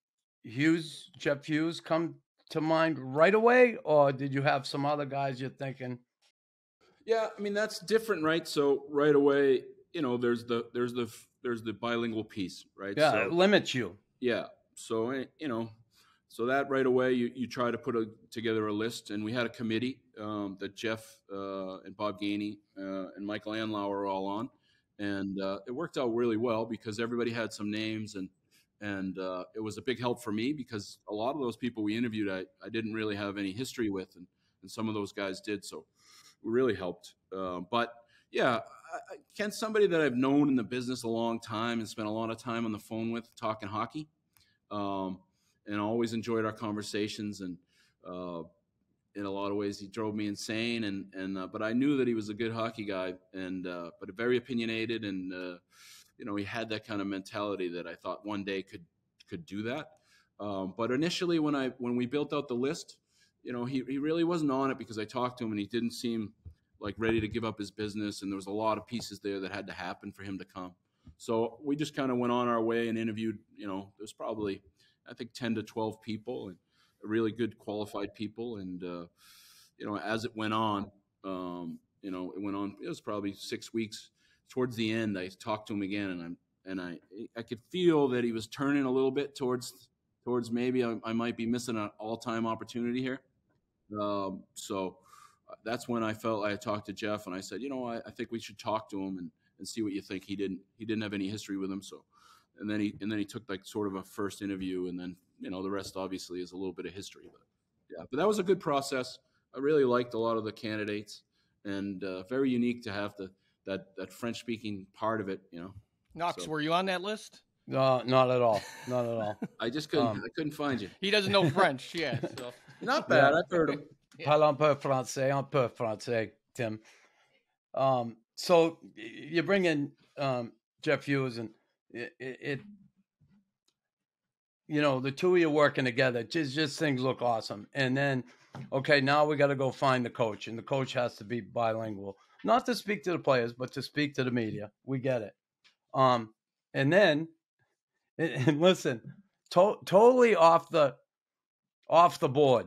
Hughes, Jeff Hughes, come to mind right away, or did you have some other guys you're thinking? Yeah, I mean, that's different, right? So right away, you know, there's the there's the there's the bilingual piece, right? Yeah, so, it limits you. Yeah, so you know, so that right away, you you try to put a, together a list, and we had a committee um, that Jeff uh, and Bob Gainey uh, and Michael Anlauer were all on, and uh, it worked out really well because everybody had some names, and and uh, it was a big help for me because a lot of those people we interviewed, I I didn't really have any history with, and and some of those guys did, so. Really helped. Uh, but yeah, I, can somebody that I've known in the business a long time and spent a lot of time on the phone with talking hockey, um, and always enjoyed our conversations. And, uh, in a lot of ways he drove me insane. And, and, uh, but I knew that he was a good hockey guy and, uh, but very opinionated. And, uh, you know, he had that kind of mentality that I thought one day could, could do that. Um, but initially when I, when we built out the list, you know, he, he really wasn't on it because I talked to him and he didn't seem like ready to give up his business. And there was a lot of pieces there that had to happen for him to come. So we just kind of went on our way and interviewed, you know, there's probably, I think, ten to twelve people and really good qualified people. And, uh, you know, as it went on, um, you know, it went on, it was probably six weeks towards the end. I talked to him again and I'm, and I, I could feel that he was turning a little bit towards, towards maybe I, I might be missing an all-time opportunity here. Um, so that's when I felt I talked to Jeff and I said, you know, I, I think we should talk to him and, and see what you think. He didn't, he didn't have any history with him. So, and then he, and then he took like sort of a first interview and then, you know, the rest obviously is a little bit of history, but yeah, but that was a good process. I really liked a lot of the candidates and, uh, very unique to have the, that, that French speaking part of it, you know. Knox, so. Were you on that list? No, not at all. Not at all. I just couldn't, um, I couldn't find you. He doesn't know French yet. So. Not bad. Yeah. I've heard him. Yeah. Parle un peu français, un peu français, Tim. Um, so you bring in um, Jeff Hughes, and it, it, it, you know, the two of you working together, just, just things look awesome. And then, okay, now we got to go find the coach, and the coach has to be bilingual, not to speak to the players, but to speak to the media. We get it. Um, and then, and listen, to totally off the off the board.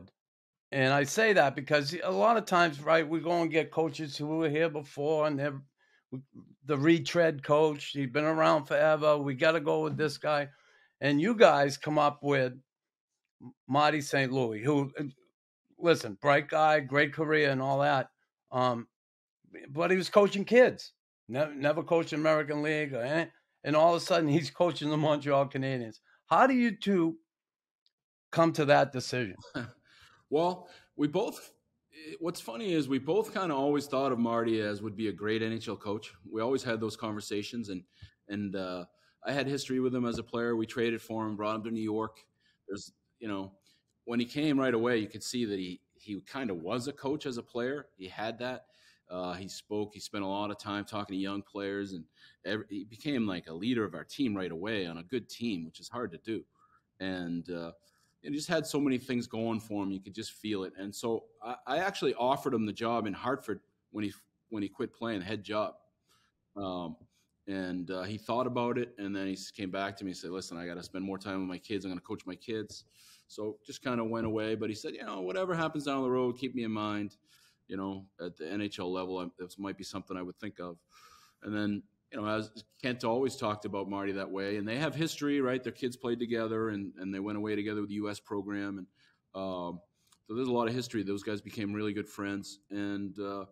And I say that because a lot of times, right, we go and get coaches who were here before and they're the retread coach. He's been around forever. We got to go with this guy. And you guys come up with Marty Saint Louis, who, listen, bright guy, great career and all that. Um, but he was coaching kids, never, never coached American League or anything. And all of a sudden, he's coaching the Montreal Canadiens. How do you two come to that decision? Well, we both, what's funny is we both kind of always thought of Marty as would be a great N H L coach. We always had those conversations, and and uh, I had history with him as a player. We traded for him, brought him to New York. There's, you know, when he came right away, you could see that he he kind of was a coach as a player. He had that. Uh, he spoke. He spent a lot of time talking to young players, and every, he became like a leader of our team right away on a good team, which is hard to do. And uh, it just had so many things going for him. You could just feel it. And so I, I actually offered him the job in Hartford when he when he quit playing, head job. Um, and uh, he thought about it, and then he came back to me and said, "Listen, I got to spend more time with my kids. I'm going to coach my kids." So just kind of went away. But he said, "You know, whatever happens down the road, keep me in mind. You know, at the N H L level, this might be something I would think of." And then, you know, as Kent always talked about Marty that way, and they have history, right? Their kids played together, and, and they went away together with the U S program. And um, so there's a lot of history. Those guys became really good friends. And, uh,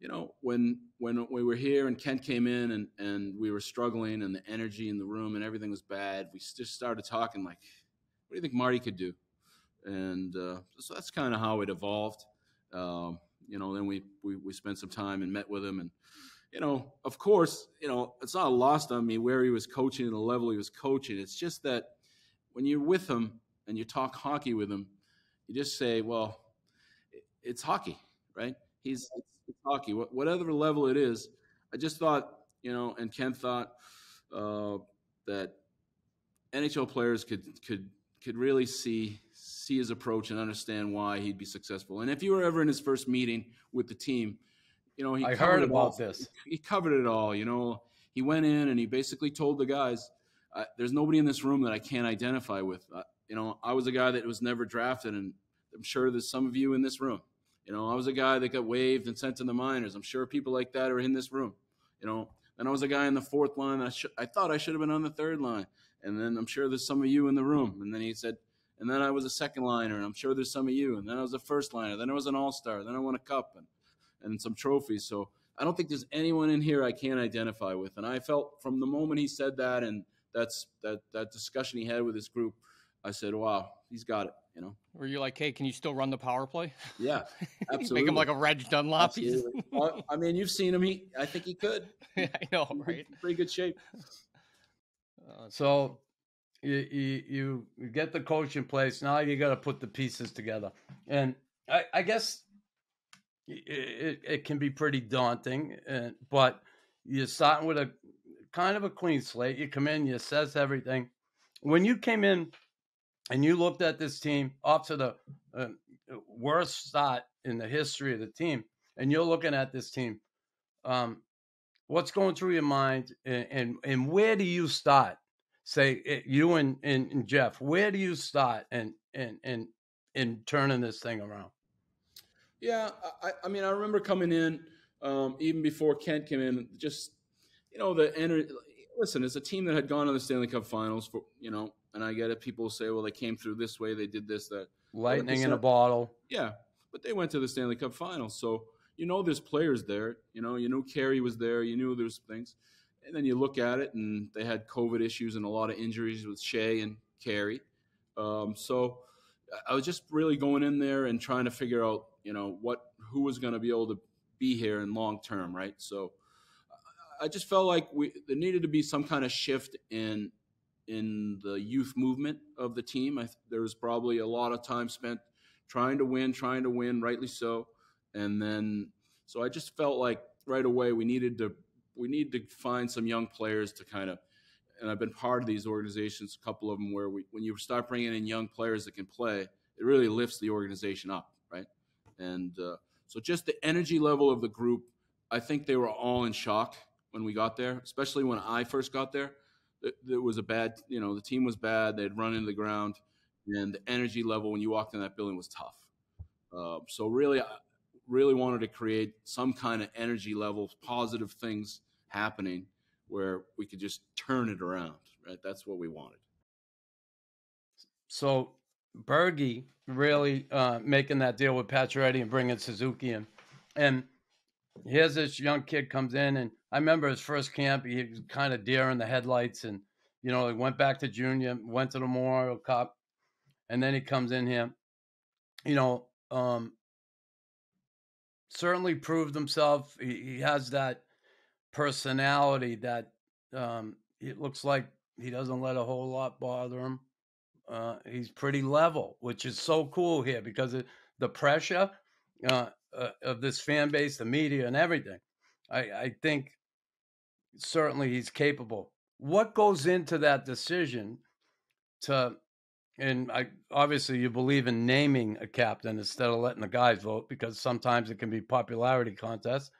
you know, when when we were here and Kent came in and, and we were struggling and the energy in the room and everything was bad, we just started talking like, what do you think Marty could do? And uh, so that's kind of how it evolved. Um, You know, then we, we, we spent some time and met with him. And, you know, of course, you know, it's not lost on me where he was coaching and the level he was coaching. It's just that when you're with him and you talk hockey with him, you just say, well, it's hockey, right? He's it's, it's hockey. Whatever level it is, I just thought, you know, and Ken thought uh, that N H L players could could could really see – see his approach and understand why he'd be successful. And if you were ever in his first meeting with the team, you know, he I heard about this. He covered it all. You know, he went in and he basically told the guys, uh, "There's nobody in this room that I can't identify with." Uh, you know, I was a guy that was never drafted, and I'm sure there's some of you in this room. You know, I was a guy that got waived and sent to the minors. I'm sure people like that are in this room. You know, and I was a guy in the fourth line. I sh- I thought I should have been on the third line, and then I'm sure there's some of you in the room. And then he said. And then I was a second liner, and I'm sure there's some of you. And then I was a first liner. Then I was an all-star. Then I won a cup and, and some trophies. So I don't think there's anyone in here I can't identify with. And I felt from the moment he said that and that's that, that discussion he had with his group, I said, wow, he's got it, you know. Were you like, hey, can you still run the power play? Yeah, absolutely. Make him like a Reg Dunlop. Well, I mean, you've seen him. He, I think he could. Yeah, I know, right? He's in pretty good shape. Uh, so – You, you you get the coach in place. Now you got to put the pieces together, and I, I guess it, it can be pretty daunting. And, but you're starting with a kind of a clean slate. You come in, you assess everything. When you came in and you looked at this team off to the uh, worst start in the history of the team, and you're looking at this team, um, what's going through your mind, and and, and where do you start? Say it, you and, and, and Jeff, where do you start and and and in turning this thing around? Yeah, I, I mean, I remember coming in um, even before Kent came in. Just you know, the energy. Listen, it's a team that had gone to the Stanley Cup Finals for you know, and I get it. People say, well, they came through this way, they did this, that. Lightning in a bottle. Yeah, but they went to the Stanley Cup Finals, so you know, there's players there. You know, you knew Carey was there. You knew there's things. And then you look at it, and they had COVID issues and a lot of injuries with Shea and Carey. Um, so I was just really going in there and trying to figure out, you know, what who was going to be able to be here in long term, right? So I just felt like we there needed to be some kind of shift in in the youth movement of the team. I, there was probably a lot of time spent trying to win, trying to win, rightly so. And then so I just felt like right away we needed to. We need to find some young players to kind of, and I've been part of these organizations, a couple of them where we, when you start bringing in young players that can play, it really lifts the organization up, right? And uh, so just the energy level of the group, I think they were all in shock when we got there, especially when I first got there. It, it was a bad, you know, the team was bad. They'd run into the ground, and the energy level when you walked in that building was tough. Uh, so really, I really wanted to create some kind of energy level, positive things happening where we could just turn it around, right? That's what we wanted. So Berge really uh, making that deal with Pacioretty and bringing Suzuki in. And here's this young kid comes in, and I remember his first camp, he was kind of deer in the headlights, and, you know, he went back to junior, went to the Memorial Cup, and then he comes in here, you know, um, certainly proved himself. He, he has that personality that um, it looks like he doesn't let a whole lot bother him. uh, he's pretty level, which is so cool here because of the pressure uh, uh, of this fan base, the media, and everything. I, I think certainly he's capable. What goes into that decision to, and I, obviously you believe in naming a captain instead of letting the guys vote because sometimes it can be popularity contests.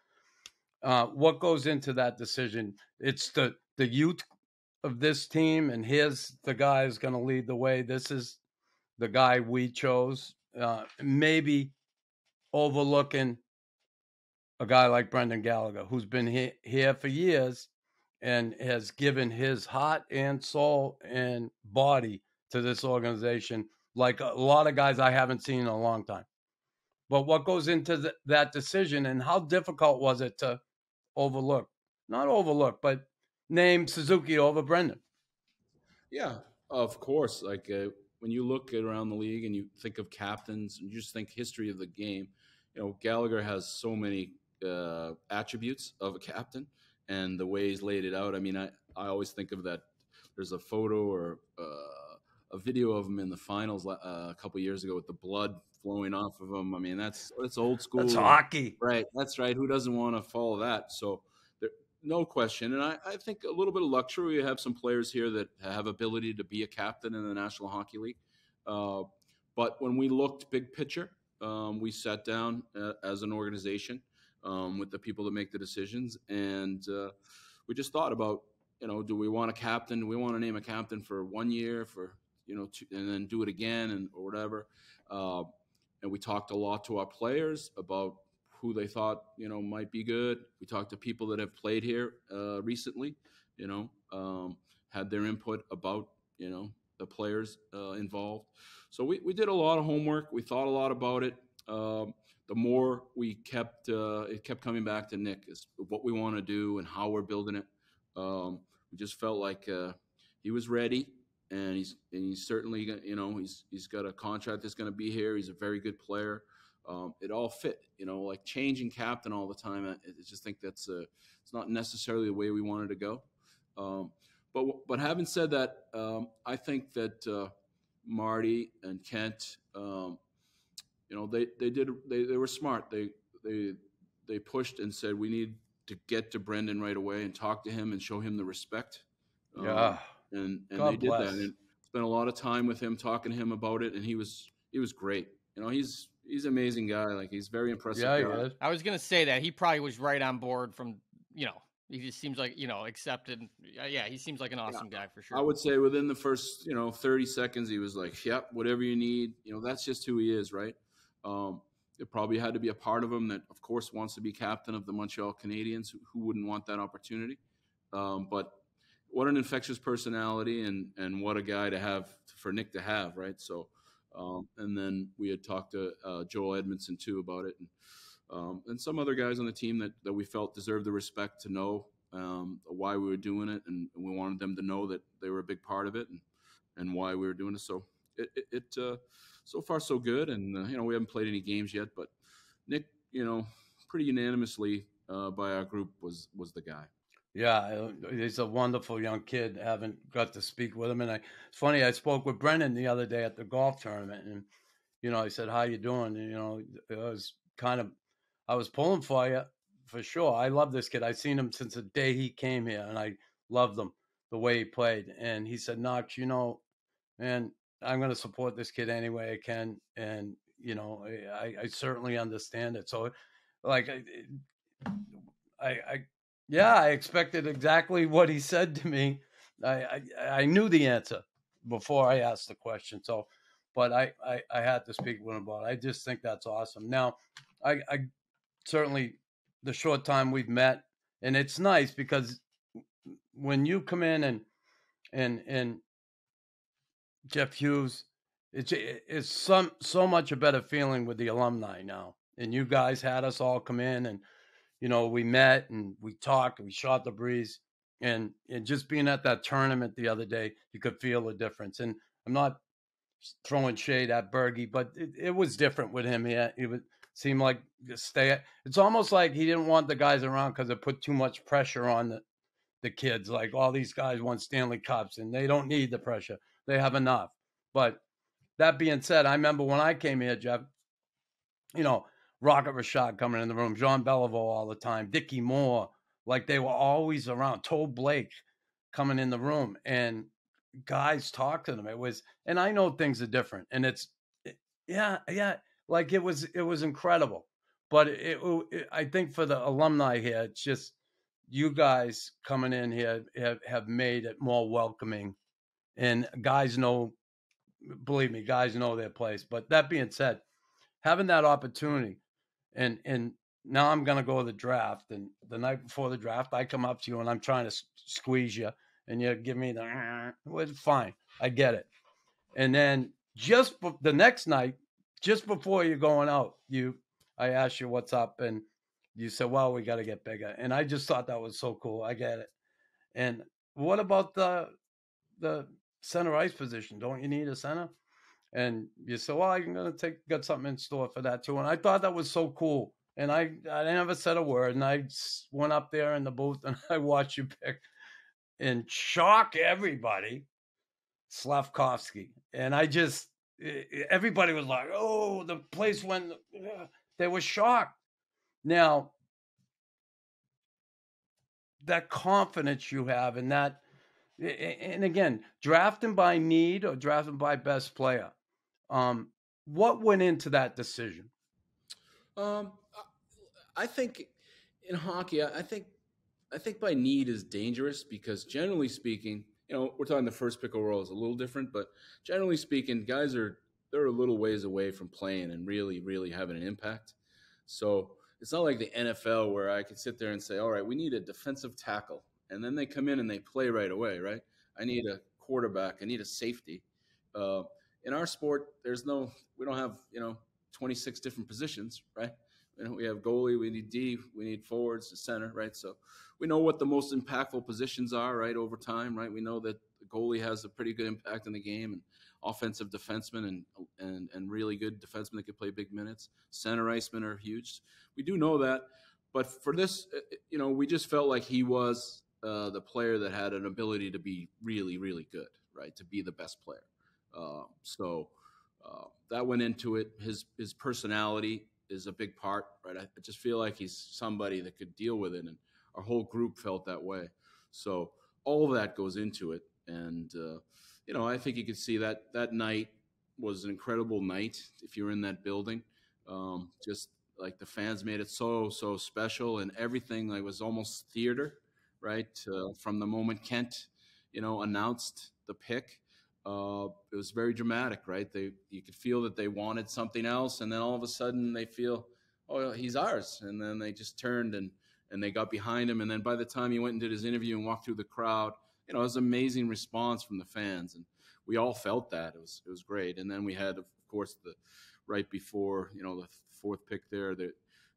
Uh, what goes into that decision? It's the, the youth of this team, and here's the guy who's going to lead the way. This is the guy we chose. Uh, maybe overlooking a guy like Brendan Gallagher, who's been he- here for years and has given his heart and soul and body to this organization, like a lot of guys I haven't seen in a long time. But what goes into th- that decision, and how difficult was it to overlook? Not overlook, but name Suzuki over Brendan. Yeah, of course. Like uh, when you look around the league and you think of captains and you just think history of the game, you know, Gallagher has so many uh, attributes of a captain and the way he's laid it out. I mean, I, I always think of that. There's a photo or uh, a video of him in the finals uh, a couple years ago with the blood flowing off of him. I mean, that's that's old school. That's hockey. Right, that's right. Who doesn't want to follow that? So there, no question. And I, I think a little bit of luxury. We have some players here that have ability to be a captain in the National Hockey League. Uh, but when we looked big picture, um, we sat down uh, as an organization um, with the people that make the decisions. And uh, we just thought about, you know, do we want a captain? Do we want to name a captain for one year for, you know, two, and then do it again and or whatever. Uh, And we talked a lot to our players about who they thought, you know, might be good. We talked to people that have played here uh, recently, you know, um, had their input about, you know, the players uh, involved. So we, we did a lot of homework. We thought a lot about it. Um, the more we kept, uh, it kept coming back to Nick is what we want to do and how we're building it. Um, we just felt like uh, he was ready. And he's and he's certainly, you know, he's he's got a contract that's going to be here. He's a very good player. Um, it all fit, you know, like changing captain all the time. I, I just think that's a, it's not necessarily the way we wanted to go. Um, but but having said that, um, I think that uh, Marty and Kent, um, you know, they they did they, they were smart. They they they pushed and said we need to get to Brendan right away and talk to him and show him the respect. Um, yeah. And, and they did that and spent a lot of time with him, talking to him about it. And he was, he was great. You know, he's, he's an amazing guy. Like he's very impressive. Yeah, guy. I was going to say that he probably was right on board from, you know, he just seems like, you know, accepted. Yeah. He seems like an awesome yeah. guy for sure. I would say within the first, you know, thirty seconds, he was like, yep, whatever you need, you know, that's just who he is. Right. Um, it probably had to be a part of him that of course wants to be captain of the Montreal Canadiens. Who, who wouldn't want that opportunity? Um, but, what an infectious personality and, and what a guy to have for Nick to have. Right. So, um, and then we had talked to, uh, Joel Edmondson too about it and, um, and some other guys on the team that, that we felt deserved the respect to know, um, why we were doing it. And, and we wanted them to know that they were a big part of it and, and why we were doing it. So it, it, it uh, so far so good. And, uh, you know, we haven't played any games yet, but Nick, you know, pretty unanimously, uh, by our group was, was the guy. Yeah, he's a wonderful young kid. I haven't got to speak with him. And I, it's funny, I spoke with Brendan the other day at the golf tournament. And, you know, I said, how you doing? And, you know, it was kind of, I was pulling for you, for sure. I love this kid. I've seen him since the day he came here, and I loved him, the way he played. And he said, Knox, you know, man, I'm going to support this kid any way I can. And, you know, I, I certainly understand it. So, like, I, I, I yeah, I expected exactly what he said to me. I, I, I knew the answer before I asked the question. So, but I, I, I had to speak with him about it. I just think that's awesome. Now, I, I certainly, the short time we've met, and it's nice because when you come in and and and Jeff Hughes, it's it's some so much a better feeling with the alumni now. And you guys had us all come in and, you know, we met and we talked and we shot the breeze and, and just being at that tournament the other day, you could feel the difference. And I'm not throwing shade at Bergie, but it, it was different with him. Yeah. It would seem like just stay. It's almost like he didn't want the guys around because it put too much pressure on the, the kids. Like all these guys want Stanley Cups and they don't need the pressure. They have enough, But that being said, I remember when I came here, Jeff, you know, Rocket Rashad coming in the room, John Beliveau all the time, Dickie Moore, like they were always around, Toe Blake coming in the room, and guys talked to them. It was, and I know things are different, and it's, yeah, yeah, like it was, it was incredible. But it, it, I think for the alumni here, it's just you guys coming in here have, have made it more welcoming, and guys know, believe me, guys know their place. But that being said, having that opportunity, and and now I'm going to go to the draft, and the night before the draft, I come up to you and I'm trying to squeeze you, and you give me the, well, fine, I get it. And then just the next night, just before you're going out, you, I asked you what's up, and you said, well, we got to get bigger. And I just thought that was so cool. I get it. And what about the the center ice position? Don't you need a center? And you said, well, I'm going to take, got something in store for that too. And I thought that was so cool. And I, I never said a word. And I went up there in the booth and I watched you pick and shock everybody, Slavkovsky. And I just, everybody was like, oh, the place went, yeah. They were shocked. Now, that confidence you have in that, and again, drafting by need or drafting by best player, um, what went into that decision? Um, I think in hockey, I think I think by need is dangerous because generally speaking, you know, we're talking the first pick overall is a little different, but generally speaking, guys are, they're a little ways away from playing and really, really having an impact. So it's not like the N F L where I could sit there and say, all right, we need a defensive tackle. And then they come in and they play right away, right? I need a quarterback. I need a safety. Uh, in our sport, there's no, we don't have, you know, twenty-six different positions, right? And we have goalie, we need D, we need forwards, the center, right? So we know what the most impactful positions are, right, over time, right? We know that the goalie has a pretty good impact in the game, and offensive defensemen and, and, and really good defensemen that can play big minutes. Center icemen are huge. We do know that. But for this, you know, we just felt like he was uh, the player that had an ability to be really, really good, right, to be the best player. Uh, so uh, that went into it. His, his personality is a big part, right? I just feel like he's somebody that could deal with it, and our whole group felt that way. So all of that goes into it. And, uh, you know, I think you could see that that night was an incredible night if you were in that building. Um, just like the fans made it so, so special, and everything like was almost theater, right? Uh, from the moment Kent, you know, announced the pick, uh, it was very dramatic, right? They, you could feel that they wanted something else, and then all of a sudden they feel, oh, he's ours. And then they just turned and, and they got behind him. And then by the time he went and did his interview and walked through the crowd, you know, it was an amazing response from the fans, and we all felt that. It was, it was great. And then we had, of course, the right before, you know, the fourth pick there, that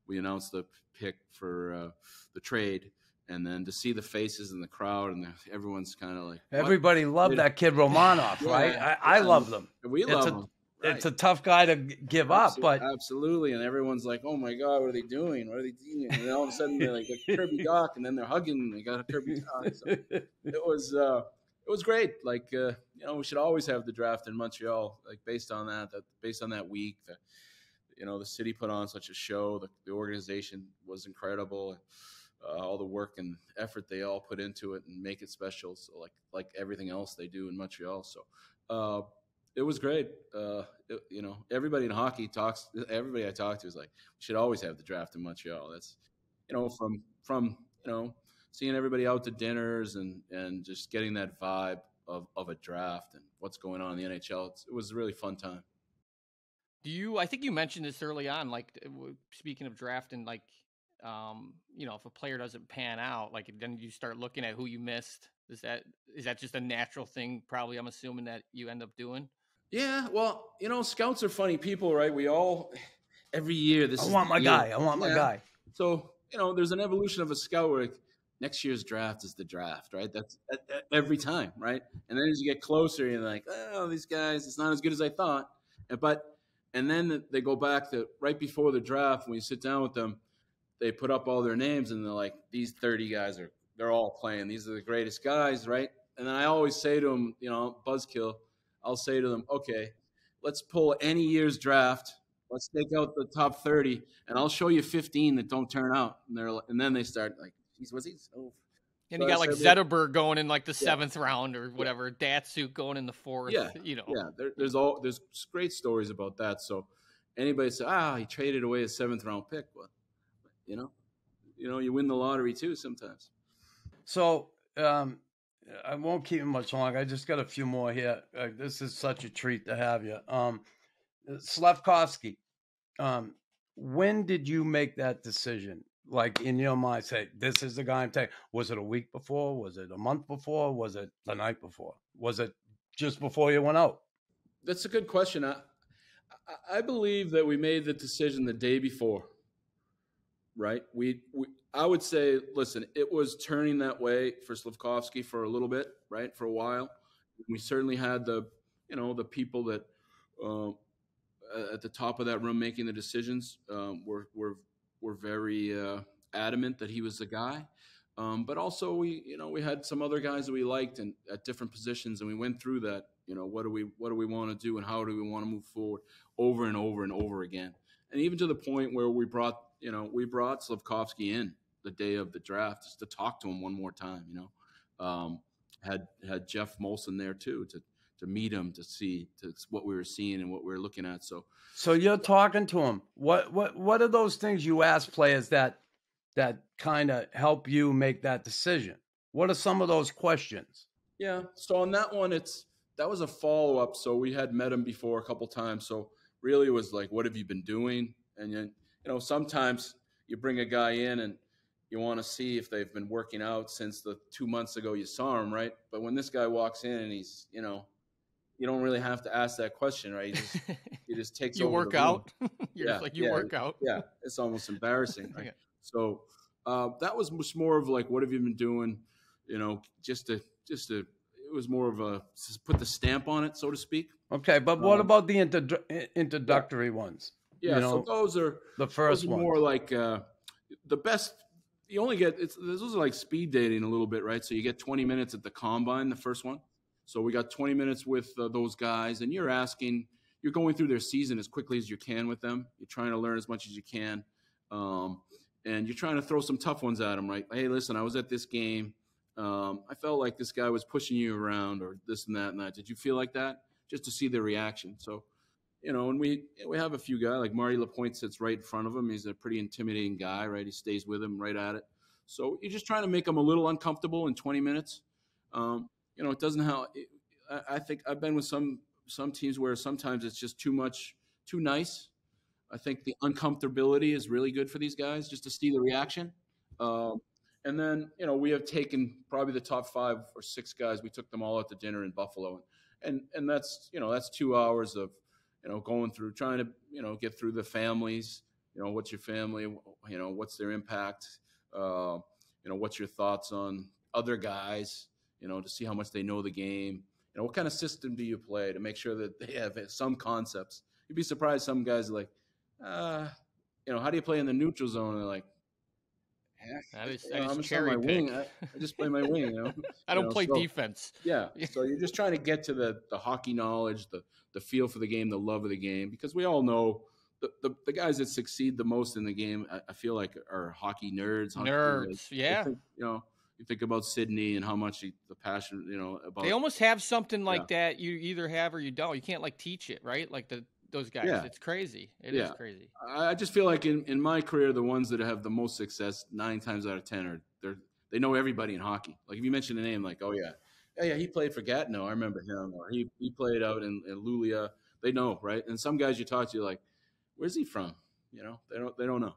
we announced the pick for uh, the trade, and then to see the faces in the crowd, and the, everyone's kind of like, what? Everybody loved that kid Romanoff, yeah, right? Yeah. I, I love them. We love them. Right. It's a tough guy to give absolutely, up, but absolutely, and everyone's like, "Oh my God, what are they doing? What are they doing?" And then all of a sudden, they're like a Kirby Doc, and then they're hugging. And they got a Kirby Doc. So it was, uh, it was great. Like uh, you know, we should always have the draft in Montreal. Like based on that, that based on that week, that you know, the city put on such a show. The, the organization was incredible. Uh, all the work and effort they all put into it and make it special. So like like everything else they do in Montreal. So. Uh, It was great. Uh, it, you know, everybody in hockey talks, everybody I talk to is like, we should always have the draft in Montreal. That's, you know, from, from, you know, seeing everybody out to dinners and, and just getting that vibe of, of a draft and what's going on in the N H L. It's, it was a really fun time. Do you, I think you mentioned this early on, like speaking of draft and like, um, you know, if a player doesn't pan out, like then you start looking at who you missed. Is that, is that just a natural thing? Probably I'm assuming that you end up doing. Yeah, well, you know, scouts are funny people, right? We all, every year, this I is want my year. guy. I want yeah. my guy. So, you know, there's an evolution of a scout where like, next year's draft is the draft, right? That's that, that, every time, right? And then as you get closer, you're like, oh, these guys, it's not as good as I thought. And, but, and then they go back to right before the draft, when you sit down with them, they put up all their names and they're like, these thirty guys are, they're all playing. These are the greatest guys, right? And then I always say to them, you know, buzzkill, I'll say to them, okay, let's pull any year's draft. Let's take out the top thirty, and I'll show you fifteen that don't turn out. And they're and then they start like, geez, was he so? And so you got like Zetterberg going in like the yeah. seventh round or whatever, Datsuk going in the fourth. Yeah, you know. Yeah, there, there's all there's great stories about that. So anybody say, ah, he traded away a seventh round pick, well, you know, you know, you win the lottery too sometimes. So um, I won't keep it much longer. I just got a few more here. Uh, this is such a treat to have you. Um, Slafkovsky, um, when did you make that decision? Like in your mind, say, this is the guy I'm taking. Was it a week before? Was it a month before? Was it the night before? Was it just before you went out? That's a good question. I, I believe that we made the decision the day before, right? We, we, I would say, listen, it was turning that way for Slafkovsky for a little bit, right? For a while. We certainly had the, you know, the people that uh, at the top of that room making the decisions um, were, were, were very uh, adamant that he was the guy. Um, but also we, you know, we had some other guys that we liked and at different positions, and we went through that, you know, what do we, what do we want to do and how do we want to move forward over and over and over again. And even to the point where we brought, you know, we brought Slafkovsky in the day of the draft just to talk to him one more time, you know, um, had, had Jeff Molson there too, to, to meet him, to see to what we were seeing and what we were looking at. So, so you're talking to him. What, what, what are those things you ask players that, that kind of help you make that decision? What are some of those questions? Yeah. So on that one, it's, that was a follow-up. So we had met him before a couple times. So really it was like, what have you been doing? And then, you know, sometimes you bring a guy in and you want to see if they've been working out since the two months ago you saw him. Right. But when this guy walks in and he's, you know, you don't really have to ask that question, right? He just, he just takes you over work out. You're yeah, just like you yeah, work out. Yeah, it's almost embarrassing, right? Yeah. So uh, that was much more of like, what have you been doing? You know, just to just to it was more of a just put the stamp on it, so to speak. Okay, but what um, about the introdu introductory ones? Yeah, you know, so those are the first ones. More like uh, the best. You only get it's those are like speed dating a little bit, right? So you get twenty minutes at the combine, the first one. So we got twenty minutes with uh, those guys, and you're asking, you're going through their season as quickly as you can with them. You're trying to learn as much as you can, um, and you're trying to throw some tough ones at them, right? Hey, listen, I was at this game. Um, I felt like this guy was pushing you around or this and that and that. Did you feel like that? Just to see their reaction. So, you know, and we we have a few guys, like Marty Lapointe sits right in front of him. He's a pretty intimidating guy, right? He stays with him right at it. So you're just trying to make him a little uncomfortable in twenty minutes. Um You know, it doesn't how I think I've been with some some teams where sometimes it's just too much, too nice. I think the uncomfortability is really good for these guys just to see the reaction. Um, and then, you know, we have taken probably the top five or six guys. We took them all out to dinner in Buffalo. And, and that's, you know, that's two hours of, you know, going through, trying to, you know, get through the families. You know, what's your family? You know, what's their impact? Uh, you know, what's your thoughts on other guys? You know, to see how much they know the game. You know, what kind of system do you play to make sure that they have some concepts? You'd be surprised. Some guys are like, uh, you know, how do you play in the neutral zone? And they're like, eh, I just, you know, I just I'm just on my pick. wing. I, I just play my wing. You know? I don't you know, play so, defense. Yeah. So you're just trying to get to the the hockey knowledge, the the feel for the game, the love of the game, because we all know the the, the guys that succeed the most in the game, I, I feel like, are hockey nerds. Hockey nerds. nerds. Yeah. Think, you know. You think about Sidney and how much he, the passion, you know, about. They almost have something like yeah. that. You either have or you don't. You can't like teach it, right? Like the those guys. Yeah. It's crazy. It yeah. is crazy. I just feel like in in my career, the ones that have the most success nine times out of ten are they're they know everybody in hockey. Like if you mention a name, like oh yeah, yeah yeah, he played for Gatineau. I remember him. Or he he played out in, in Luleå. They know, right? And some guys you talk to, you're like, where's he from? You know, they don't they don't know.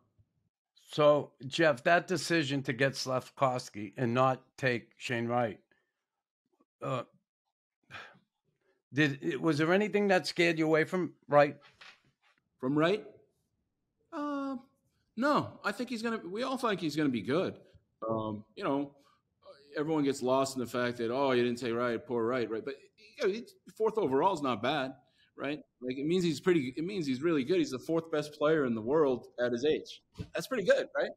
So, Jeff, that decision to get Slafkovsky and not take Shane Wright, uh, did was there anything that scared you away from Wright? From Wright? Uh, no, I think he's gonna. We all think he's gonna be good. Um, you know, everyone gets lost in the fact that oh, you didn't take Wright, poor Wright, right? But you know, fourth overall is not bad, right? Like it means he's pretty, it means he's really good. He's the fourth best player in the world at his age. That's pretty good, right?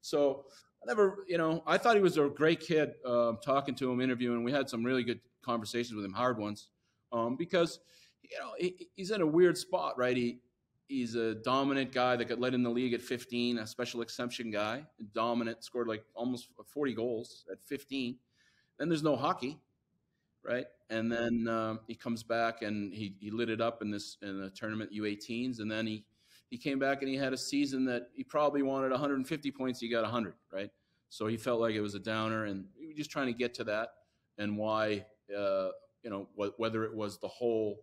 So I never, you know, I thought he was a great kid, uh, talking to him, interviewing. We had some really good conversations with him, hard ones um, because, you know, he, he's in a weird spot, right? He he's a dominant guy that got led in the league at fifteen, a special exemption guy, dominant, scored like almost forty goals at fifteen. Then there's no hockey, right? And then um, he comes back and he, he lit it up in this in the tournament U eighteens, and then he he came back and he had a season that he probably wanted one hundred fifty points. He got one hundred, right? So he felt like it was a downer, and we were just trying to get to that and why, uh, you know, wh- whether it was the whole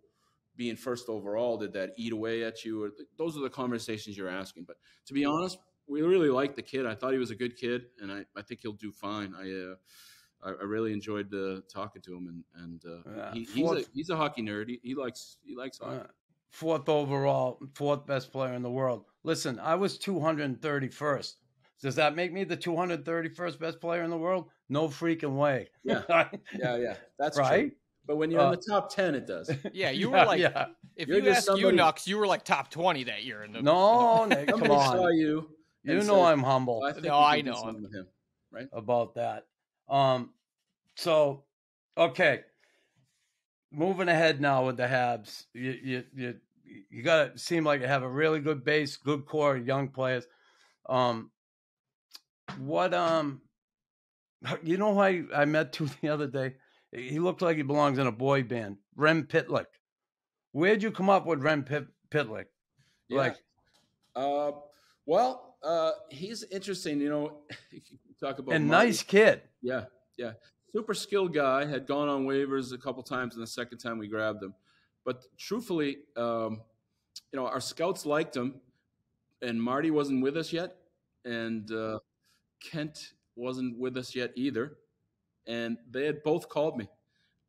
being first overall, did that eat away at you? Or th- those are the conversations you're asking. But to be honest, we really liked the kid. I thought he was a good kid, and I, I think he'll do fine. I uh, I really enjoyed uh, talking to him, and, and uh, yeah. he, he's, a, he's a hockey nerd. He, he likes he likes hockey. Yeah. Fourth overall, fourth best player in the world. Listen, I was two hundred thirty-first. Does that make me the two hundred thirty-first best player in the world? No freaking way. Yeah, yeah, yeah. That's right. True. But when you're uh, in the top ten, it does. Yeah, you were yeah, like, yeah. if you're you ask somebody... you, Nux, you were like top twenty that year. In the, no, in the... come on. Saw you you know said, I'm humble. Well, I no, I know him, right? About that. Um. So, okay. Moving ahead now with the Habs, you you you, you got to seem like you have a really good base, good core, young players. Um, what um, you know, who I I met to the other day. He looked like he belongs in a boy band. Rem Pitlick. Where'd you come up with Rem Pit- Pitlick? Yeah. Like, uh, well, uh, he's interesting. You know, talk about a nice kid. Yeah, yeah. Super skilled guy, had gone on waivers a couple times, and the second time we grabbed him. But truthfully, um, you know, our scouts liked him, and Marty wasn't with us yet, and uh, Kent wasn't with us yet either. And they had both called me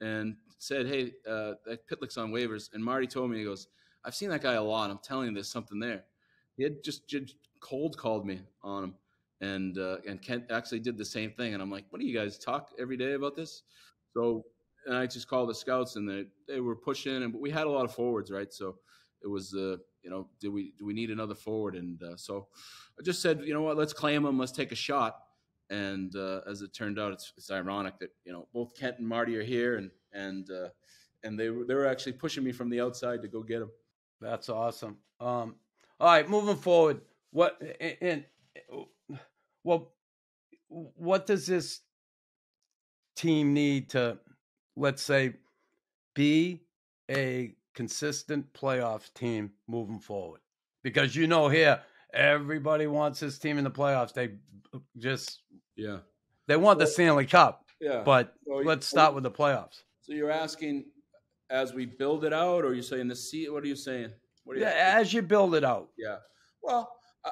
and said, hey, uh, that Pitlick's on waivers. And Marty told me, he goes, I've seen that guy a lot. I'm telling you, there's something there. He had just, just cold called me on him. And uh, and Kent actually did the same thing. And I'm like, what do you guys talk every day about this? So, and I just called the scouts, and they, they were pushing, and but we had a lot of forwards, right? So it was, uh, you know, do we do we need another forward? And uh, so I just said, you know what, let's claim him, let's take a shot. And uh, as it turned out, it's, it's ironic that, you know, both Kent and Marty are here, and and uh, and they were, they were actually pushing me from the outside to go get him. That's awesome. Um, all right, moving forward, what and. and Well, what does this team need to, let's say, be a consistent playoff team moving forward? Because, you know, here, everybody wants this team in the playoffs. They just, yeah, they want well, the Stanley Cup. Yeah. But well, let's start well, with the playoffs. So you're asking as we build it out, or are you saying the seat? What are you saying? What are you yeah, as you build it out. Yeah. Well,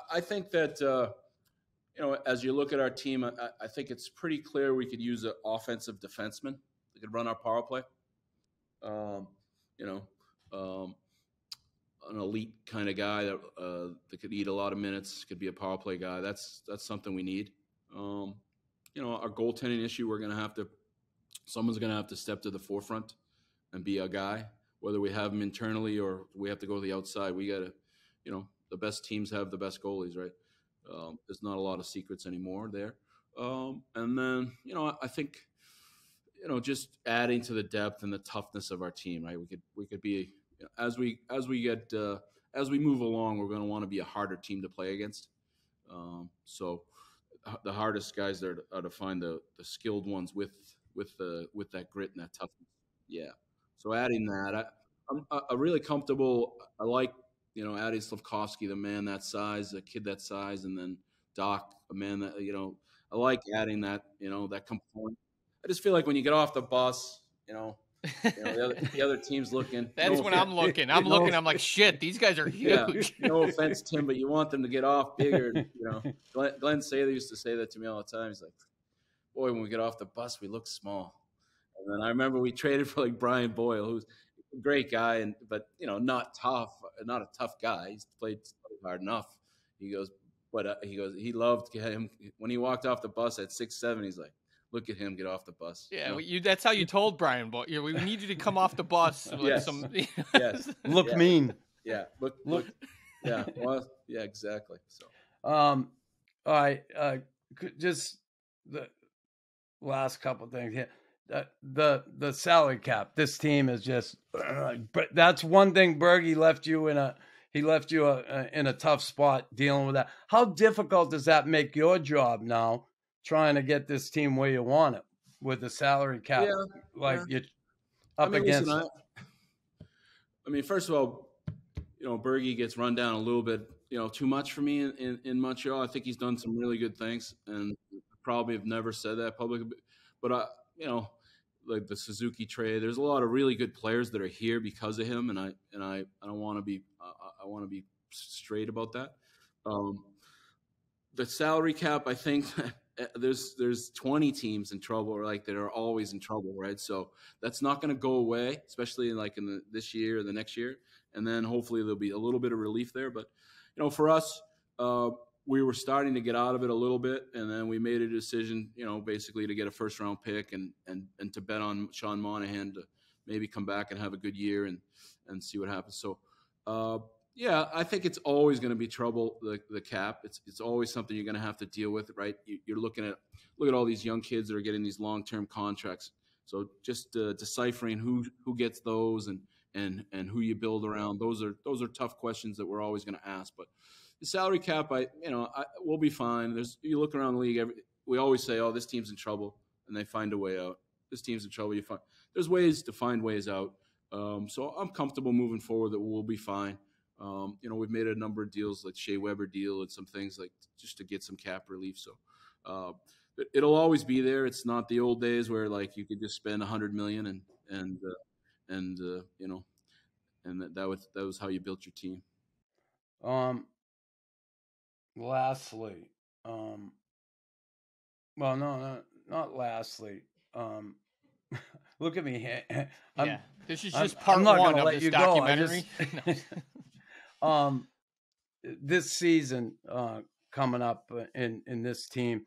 I think that, uh, you know, as you look at our team, I, I think it's pretty clear we could use an offensive defenseman that could run our power play. Um, you know, um, an elite kind of guy that uh, that could eat a lot of minutes, could be a power play guy. That's that's something we need. Um, you know, our goaltending issue, we're going to have to – someone's going to have to step to the forefront and be a guy, whether we have him internally or we have to go to the outside. We got to, you know, the best teams have the best goalies, right? Um, there's not a lot of secrets anymore there. Um, and then, you know, I, I think, you know, just adding to the depth and the toughness of our team, right? We could, we could be, you know, as we, as we get, uh, as we move along, we're going to want to be a harder team to play against. Um, so the hardest guys there are to find the, the skilled ones with, with the, with that grit and that toughness. Yeah. So adding that, I, I'm, I'm really comfortable. I like, you know, Adi Slavkovsky, the man that size, a kid that size, and then Doc, a man that, you know, I like adding that, you know, that component. I just feel like when you get off the bus, you know, you know the, other, the other team's looking. That's no when offense. I'm looking. I'm you know, looking. I'm like, shit, these guys are huge. Yeah, no offense, Tim, but you want them to get off bigger. You know, Glenn, Glenn Sather used to say that to me all the time. He's like, boy, when we get off the bus, we look small. And then I remember we traded for like Brian Boyle, who's great guy, and but you know, not tough, not a tough guy. He's played hard enough. He goes, but uh, he goes, he loved him when he walked off the bus at six seven. He's like, look at him get off the bus. Yeah, you know? you, that's how you told Brian. But we need you to come off the bus. With yes. Some, you know. Yes. Look yeah. mean. Yeah. Look. Look. Yeah. Well, yeah. Exactly. So. Um. All right. Uh. Just the last couple of things here. uh, the the salary cap. This team is just. Uh, but that's one thing. Berge left you in a he left you a, a, in a tough spot dealing with that. How difficult does that make your job now, trying to get this team where you want it with the salary cap? Yeah, like yeah. you're up I mean, against. Listen, I, I mean, first of all, you know, Berge gets run down a little bit. You know, too much for me in, in, in Montreal. I think he's done some really good things, and probably have never said that publicly. But I, you know, like the Suzuki trade, there's a lot of really good players that are here because of him, and I and I, I don't want to be I, I want to be straight about that. Um, the salary cap, I think there's there's twenty teams in trouble, or like that are always in trouble, right? So that's not going to go away, especially in like in the, this year or the next year, and then hopefully there'll be a little bit of relief there, but. You know, for us, uh, we were starting to get out of it a little bit, and then we made a decision, you know, basically to get a first-round pick and, and and to bet on Sean Monahan to maybe come back and have a good year and, and see what happens. So, uh, yeah, I think it's always going to be trouble, the, the cap. It's it's always something you're going to have to deal with, right? You, you're looking at – look at all these young kids that are getting these long-term contracts. So just uh, deciphering who, who gets those and – and and who you build around, those are those are tough questions that we're always going to ask. But the salary cap, I you know I, we'll be fine. There's you look around the league, every, we always say, oh, this team's in trouble, and they find a way out. This team's in trouble, you find there's ways to find ways out. Um, so I'm comfortable moving forward that we'll be fine. Um, you know, we've made a number of deals, like Shea Weber deal, and some things like just to get some cap relief. So uh, it, it'll always be there. It's not the old days where like you could just spend a hundred million and and. Uh, And, uh, you know, and that, that was that was how you built your team. Um. Lastly, um, well, no, no, not lastly. Um, look at me. I'm, yeah, this is just I'm, part I'm not one of let this you documentary. Go. Just, um, this season uh, coming up in, in this team,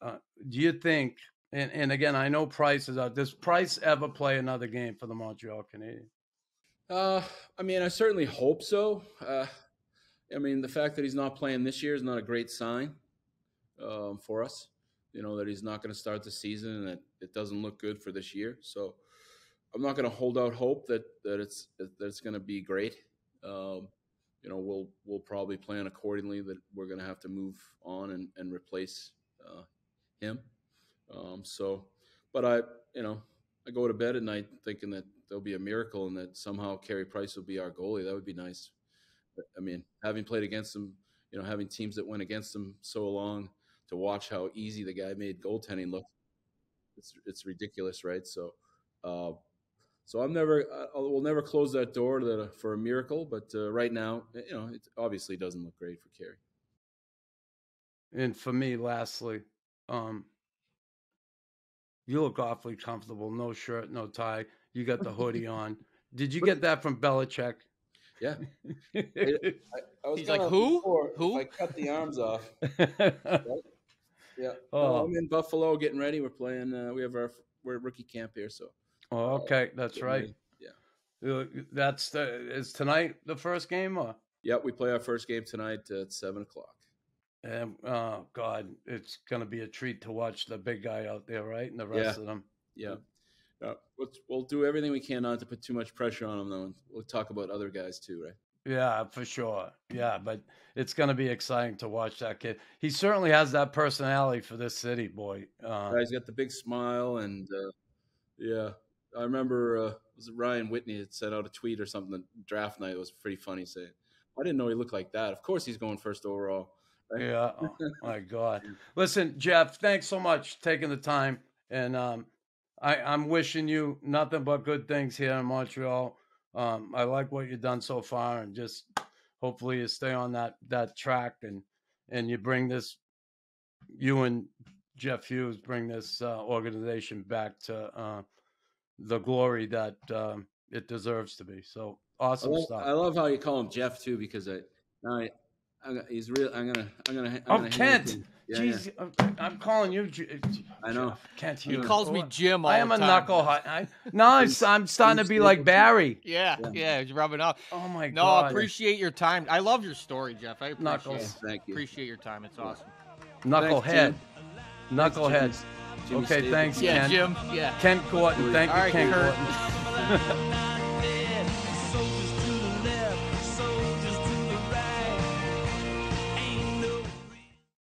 uh, do you think – And, and again, I know Price is out. Does Price ever play another game for the Montreal Canadiens? Uh, I mean, I certainly hope so. Uh, I mean, the fact that he's not playing this year is not a great sign um, for us. You know, that he's not going to start the season and that it doesn't look good for this year. So I'm not going to hold out hope that, that it's that it's going to be great. Um, you know, we'll we'll probably plan accordingly that we're going to have to move on and, and replace uh, him. Um, so, but I, you know, I go to bed at night thinking that there'll be a miracle and that somehow Carey Price will be our goalie. That would be nice. But, I mean, having played against him, you know, having teams that went against him so long, to watch how easy the guy made goaltending look, it's it's ridiculous, right? So, uh, so I'm never, I will never close that door to the, for a miracle. But uh, right now, you know, it obviously doesn't look great for Carey. And for me, lastly, um. You look awfully comfortable. No shirt, no tie. You got the hoodie on. Did you get that from Belichick? Yeah. I, I was He's like, who? Who? I cut the arms off. Right? Yeah. Oh. No, I'm in Buffalo getting ready. We're playing. Uh, we have our we're rookie camp here. So. Oh, okay. That's uh, right. Ready. Yeah. That's the is tonight the first game? Or? Yeah, we play our first game tonight at seven o'clock. And, oh, God, it's going to be a treat to watch the big guy out there, right? And the rest yeah. of them. Yeah. Uh, we'll, we'll do everything we can not to put too much pressure on them, though. And we'll talk about other guys, too, right? Yeah, for sure. Yeah, but it's going to be exciting to watch that kid. He certainly has that personality for this city, boy. Uh, yeah, he's got the big smile. And, uh, yeah, I remember uh, was it Ryan Whitney had sent out a tweet or something draft night. It was pretty funny saying, I didn't know he looked like that. Of course he's going first overall. Yeah. Oh, my God. Listen, Jeff, thanks so much for taking the time. And um, I, I'm wishing you nothing but good things here in Montreal. Um, I like what you've done so far, and just hopefully you stay on that, that track and, and you bring this, you and Jeff Hughes bring this uh, organization back to uh, the glory that um, it deserves to be. So awesome I love, stuff. I love how you call him Jeff too, because I, I – He's real. I'm gonna. I'm gonna. I'm oh, gonna Kent. Yeah, Jeez, yeah. I'm, I'm calling you. J I know. Kent. He calls me Jim. All I am the time. a knucklehead. I, no, I'm, I'm starting to be like Barry. Yeah, yeah. yeah He's rubbing off. Oh my no, God. No, appreciate your time. I love your story, Jeff. I appreciate Knuckles. It. Thank you. Appreciate your time. It's awesome. Knucklehead. Knucklehead. Jimmy okay, Stapleton. Thanks, yeah, Ken. Jim. Yeah. Kent Gorton. Thank you, right, Ken Gorton.